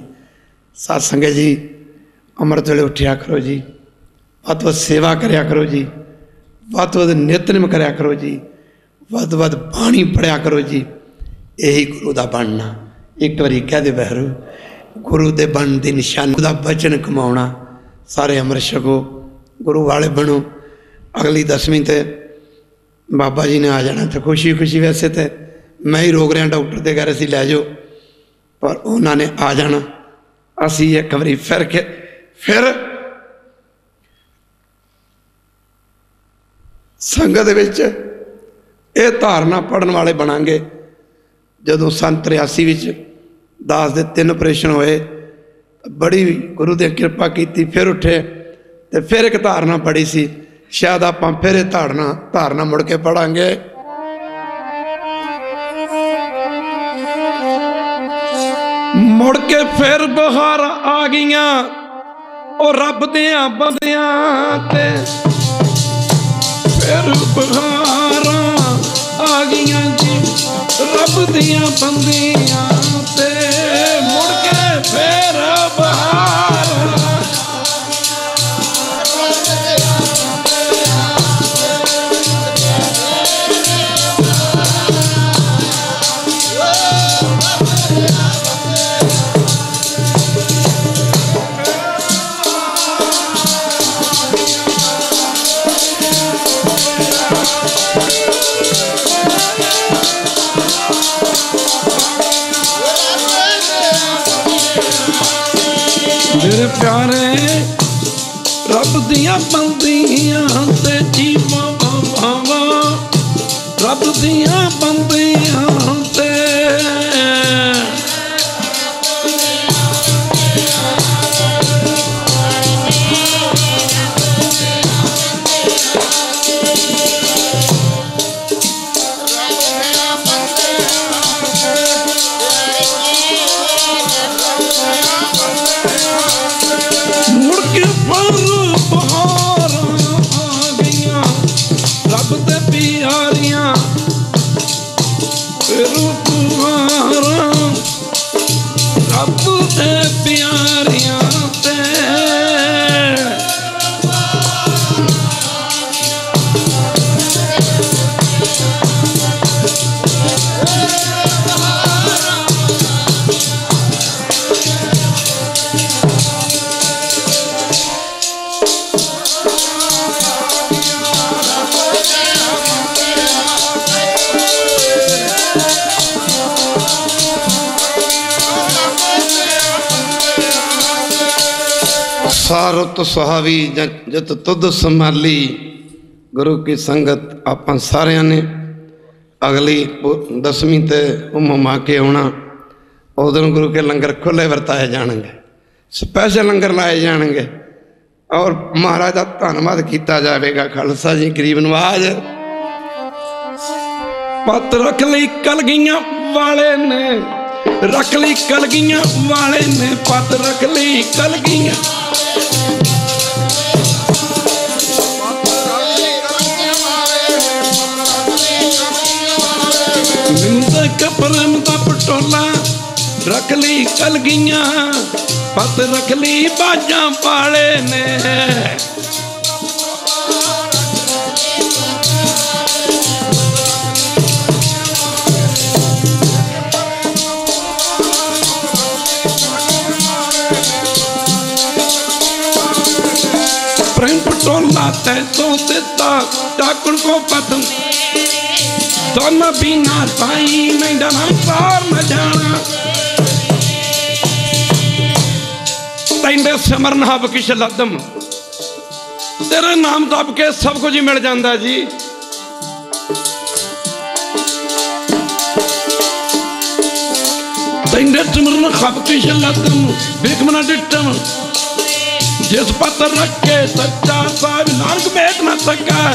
साध संगत जी अमृत वेले उठिआ करो जी, अत सेवा करिआ करो जी। ਵੱਧ-ਵੱਧ ਨਿਤਨੇਮ ਕਰਿਆ ਕਰੋ ਜੀ, ਵੱਧ-ਵੱਧ ਬਾਣੀ ਪੜਿਆ ਕਰੋ ਜੀ। यही गुरु का बनना। एक बारी कह दे बहरू, गुरु के बन की निशानी का वचन कमाना। सारे अमृत छको, गुरु वाले बनो। अगली 10वीं तो बाबा जी ने आ जाना, तो खुशी खुशी वैसे तो मैं ही रोक रहा, डॉक्टर तो कह रहे थे लै जाओ, पर उन्होंने आ जाना। असी एक बारी फिर संगत विच ये धारना पढ़न वाले बनांगे। जदों सन 83 दास दे 3 ऑपरेशन होए, बड़ी गुरु की कृपा की, फिर उठे तो फिर एक धारना पड़ी सी। शायद आप फिर धारना मुड़ के पढ़ांगे। मुड़ के फिर बहार आ गई, और रब दिया बंदिया ते फिर बहार आ गई जी, रब दिया बंदिया ते मुड़ के फिर बहार। प्यारे रब दिया बंदियां ते जीवा बहावा, रब दिया बंदियां ते सारुत सुहावी जत तुद संभाली। गुरु की संगत आप सारे ने अगली 10वीं ते उम के आना। उदों गुरु के लंगर खुले वरताए जाएंगे, स्पैशल लंगर लाए जाएंगे और महाराज का धन्यवाद किया जाएगा। खालसा जी गरीब नवाज पत रख ली कलगियां वाले ने, रख ली कलगियां वाले ने, पत रख ली कलगियां कपरम का पटोला, रख ली कलगियां पत रख ली बाजा पाले ने, प्रेम पटोला तैसों दिता डाकुन को पतम तो न बिना पाई नहीं डना पार न जाना। तेरे सिमरन हब किश लदम, तेरे नाम तप के सब कुछ ही मिल जाता जी। तेरे सिमरन हब किश लदम बिकमना डिटम, जिस पत्थर रख के सच्चा साहिब नानक बैठ न सका।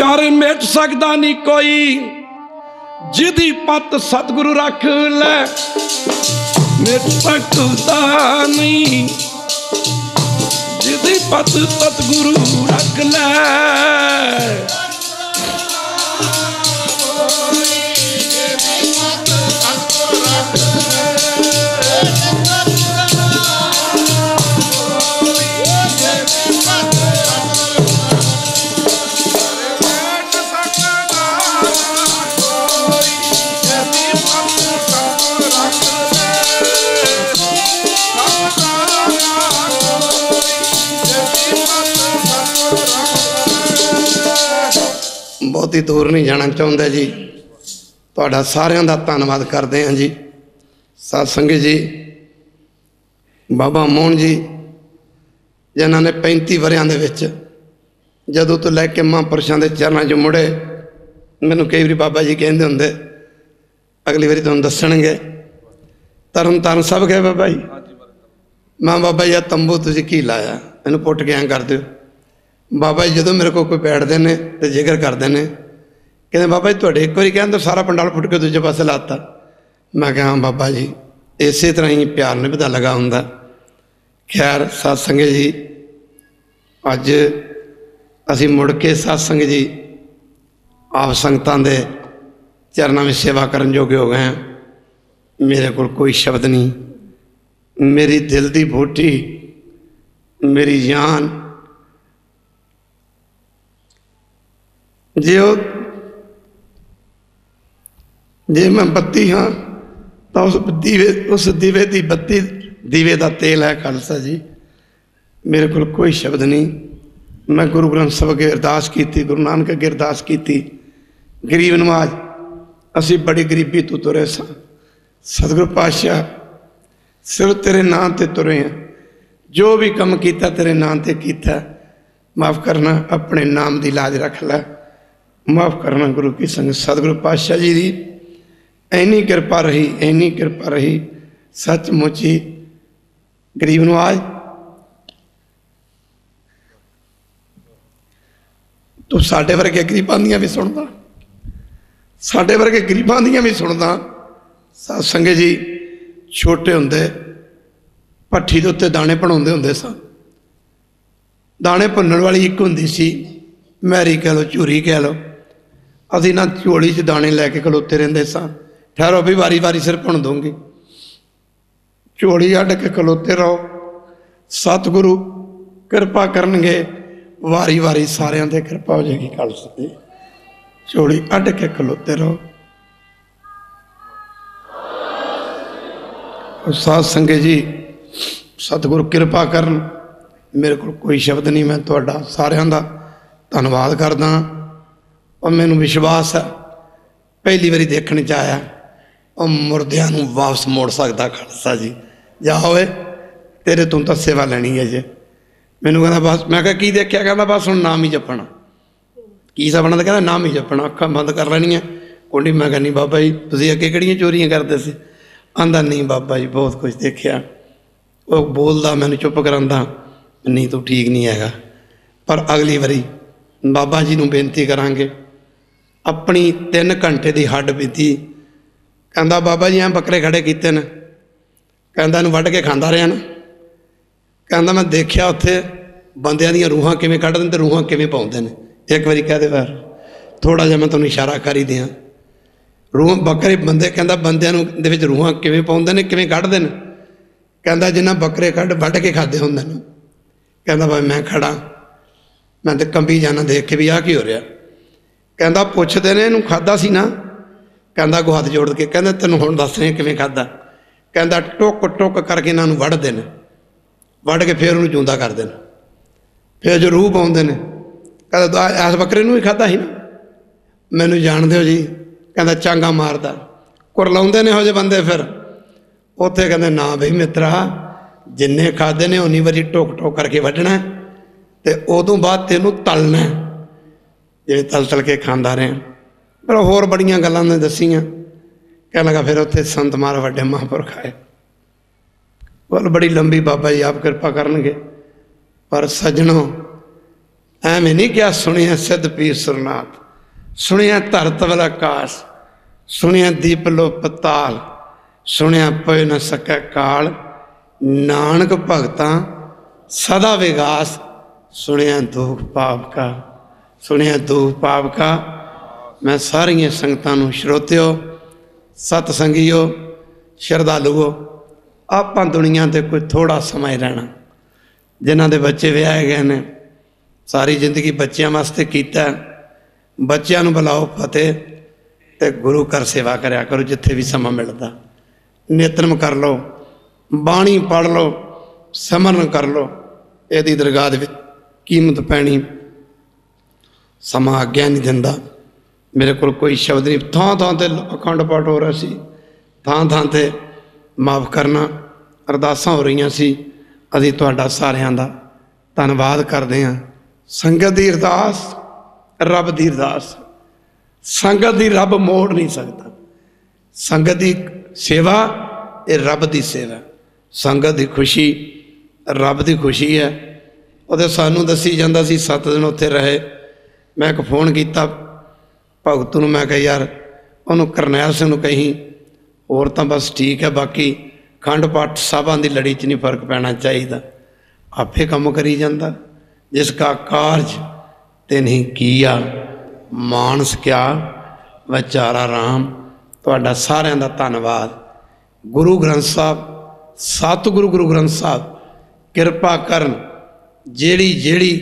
प्यारे मेट सकदा नहीं कोई जिदी पत सतगुरु रख ले, मेट सकदा नहीं जिदी पत सतगुरु रख ले। बहुती दूर नहीं जाना चाहता जी। तुहाडा सारिआं दा धन्नवाद करते हैं जी। सतसंगी जी, बाबा मोहन जी जिन्हां ने 35 वरियां दे विच जदों तो लैके महापुरशां दे चरनां 'च मुड़े। मैनूं कई वारी बाबा जी कहिंदे हुंदे, अगली वारी तुहानूं दस्सणगे। तरन तारन सब गए बाबा जी। मैं बाबा जी तंबू तुसीं की लाया, इहनूं पुट के ऐं कर दिओ। बाबा जी जदों मेरे कोल कोई बैठदे ने ते जिक्र करदे ने, कहते बाबा जी तुहाडे एक बारी कहण तो सारा पंडाल फुट के दूजे पासे लाता। मैं कहा हाँ बाबा जी, इस तरह ही प्यार निभदा लगा हुंदा। खैर सतसंग जी, अज असी मुड़ के सतसंग जी आप संगतां दे चरनां विच सेवा करन जोगे हो गए। मेरे कोल कोई शब्द नहीं। मेरी दिल दी बूटी, मेरी जान जे जे मैं बत्ती हाँ तो उस दीवे की बत्ती, दीवे का तेल है खालसा जी। मेरे को कोई शब्द नहीं। मैं गुरु ग्रंथ साहब अगे अरदास की, गुरु नानक अगे अरदास की, गरीब नवाज असी बड़ी गरीबी तू तुरे सां। सतगुरु पातशाह सिर्फ तेरे नां ते तुरे हैं। जो भी कम किया तेरे नां ते किया। माफ़ करना, अपने नाम की लाज रख लै। माफ़ करना गुरु की संगत। सतगुरु पातशाह जी की इन्नी कृपा रही, इन्नी कृपा रही। सचमुच ही गरीब नवाज तू साढ़े वर्गे गरीबां दियां भी सुनदा, साढ़े वर्गे गरीबां दियां भी सुनदा। सतसंग जी, छोटे हुंदे भट्ठी दे उत्ते दाने भुन्नदे हुंदे सन। दाने भुन्नण वाली इक हुंदी सी, मैरी कह लो, झूरी कह लो। असीं ना झोली च दाने लैके खलोते रहिंदे सां। ठहरो भी वारी वारी सिर भुन दूंगी। झोली अड्ड के खलोते रहो। सतगुरु कृपा करनगे, वारी वारी सारियां ते कृपा हो जाएगी। खालसा जी, झोली अड्ड के खलोते रहो। साध संगे जी, सतगुरु कृपा करन। मेरे को कोई शब्द नहीं। मैं तुहाडा सारियां दा धन्नवाद करदा। और मैनूं विश्वास है, पहली बारी देखने च आया और मुरदियां नूं वापस मोड़ सकदा। खालसा जी जा होए, तेरे तों तां सेवा लैणी है जे। मैनूं कहंदा बस, मैं कहा की देखिया? कहंदा बस हुण नाम ही जपना। की सपना? तो कहंदा नाम ही जपना। अक्खां बंद कर लैणीआं कोणी। मैं कहनी बाबा जी तुसीं अग्गे किहड़ियां चोरियां करदे सी? आंदा नहीं बाबा जी, बहुत कुछ देखिया। ओह बोलदा, मैनूं चुप करांदा, नहीं तूं ठीक नहीं हैगा। पर अगली वारी बाबा जी नूं बेनती करांगे। अपनी 3 घंटे की हड्ड बीती। कहता बाबा जी ऐं बकरे खड़े किए ने। कहता इन्हूं वढ के खांदा रहा ना। कहता मैं देखिया उत्थे बंदियां दीआं रूहां किवें कढदे ने ते रूहां किवें पाउंदे ने। एक बारी कह दे बार, थोड़ा जिहा मैं तुहानूं इशारा करी दियां। रूह बकरे बंदे, कहता बंदियां नूं दे विच रूहां किवें पाउंदे ने, किवें कढदे ने। कहता जिन्हां बकरे वढ के खादे हुंदे ने। कहता भाई मैं खड़ा, मैं तो कंबी जाना देख के भी आ की हो रहा। कहता पुछते ने इनू खादा सी ना? कहता अगों हथ जोड़ के कहते तेन हुण दस रहे किवें खादा। कहता टुक टुक करके इन्हां नूं वढदे ने, वढ के फिर उन्होंने जिंदा करते हैं, फिर जो रूह पाउंदे ने। कहता इस बकरे नूं ही खादा सी ना? मैनूं जाणदे हो जी। कहता चांगा मारदा कुरलाउंदे ने हो जे बंदे। फिर उत्थे कहते ना बई मित्रा, जिन्ने खादे ने उन्नी वारी टुक टुक करके वढणा ते उदों बाद तेनूं तलना, जिवें तल तल के खांदा रहे। पर होर बड़ियां गल्लां ने दसियां। कह लगा फिर उत्थे संत मार वड्डे महापुरख आए। गल बड़ी लंबी, बाबा जी आप कृपा करनगे। पर सज्जणों, ऐवें नहीं क्या सुनिया सिद्ध पीर सुरनाथ, सुनिया धरत वल आकाश, सुनिया दीप लो पताल, सुनिया पए न सकै काल, नानक भगतां सदा विगास, सुनिया दुख पाप का, सुनिया दुख पाप का। मैं सारिया संगतां नूं श्रोतिओ, सतसंगीओ, श्रद्धालुओ, आपां दुनिया ते कोई थोड़ा समय रहना। जिन्हां दे बच्चे विआहे गए ने, सारी जिंदगी बच्चों वास्ते कीता। बच्चों नूं बुलाओ फतेह ते गुरु घर सेवा करिया करो जिथे भी समा मिलदा। नेतनम कर लो, बाणी पढ़ लो, समरण कर लो। इहदी दरगाह दे कीमत पैनी। समा आग्ञा नहीं दिंदा। मेरे कोई शब्द नहीं। थां थां ते अखंड पाठ हो रहा सी, थां थां ते माफ करना अरदासां हो रही सी। असीं तुहाडा सारिआं दा धन्नवाद करदे हां। संगत दी अरदास, रब दी अरदास। संगत दी रब मोड़ नहीं सकता। संगत दी सेवा ये रब दी सेवा, संगत दी खुशी रब दी खुशी है। और सानू दसी जाता सी, 7 दिन उत्थे रहे। मैं एक फोन किया भगत नूं, मैं कहा यार उन्होंने करनैल सिंह नूं कहीं होर तो बस ठीक है, बाकी अखंड पाठ साहिबां दी लड़ी च नहीं फर्क पैना चाहिए। आपे काम करी जाता, जिसका कार्य तेने किया मानस क्या विचारा राम। तुहाडा सारिआं दा धन्नवाद। गुरु ग्रंथ साहब, सतगुरु गुरु ग्रंथ साहब कृपा करन, जिहड़ी जिहड़ी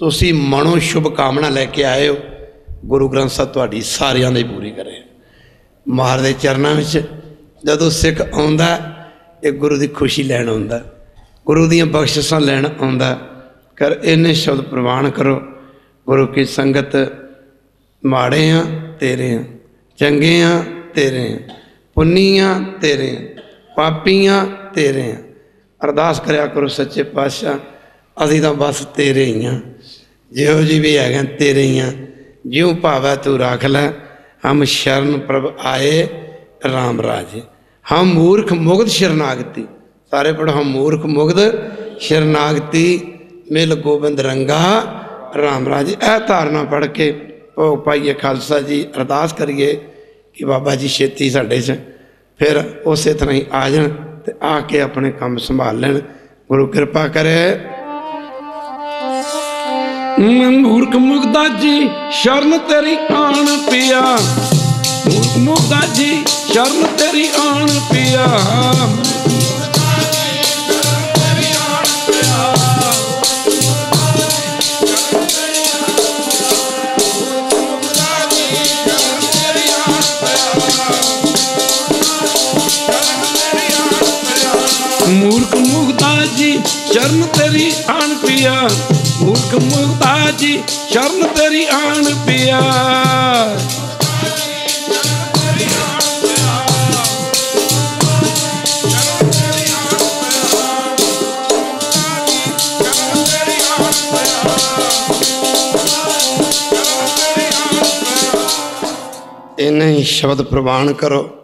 तुसीं मनो शुभकामना लैके आए हो, गुरु ग्रंथ साहब तुहाडी सारिआं दी पूरी करे। महाराज दे चरणां विच जदों सिख आउंदा, इह गुरु दी खुशी लैण आउंदा, गुरु दीआं बख्शिशां लैण आउंदा। कर इन्ने शब्द प्रवान करो, गुरु की संगत माड़े आ तेरे आ, चंगे आ तेरे आ, पुन्नियाँ तेरे हैं, पापियाँ तेरे हैं। अरदास करया करो सच्चे पातशाह, असीं तां बस तेरे ही हाँ, जिहो जी भी है तेरे ही हाँ, ज्यों भावै तू राख लै। हम शरण प्रभ आए राम राजे, हम मूर्ख मुग्ध शरणागति। सारे पढ़ो, हम मूर्ख मुग्ध शरणागति मिल गोबिंद रंगा राम राजे। ए धारना पढ़ के भोग पाइए खालसा जी। अरदास करिए कि बाबा जी छेती साढ़े से फिर उस तरह ही आ जान, तो आके अपने काम संभाल लैन। गुरु कृपा करे। मूर्ख मुग्धा जी शरण तेरी आन पिया, मूर्ख मुग्धा जी शरण तेरी आन पिया, मूर्ख मुग्धा जी शरण तेरी आन पिया, मूर्ख मुग्धा जी शरण तेरी आन पिया। इन्हें शब्द प्रवान करो।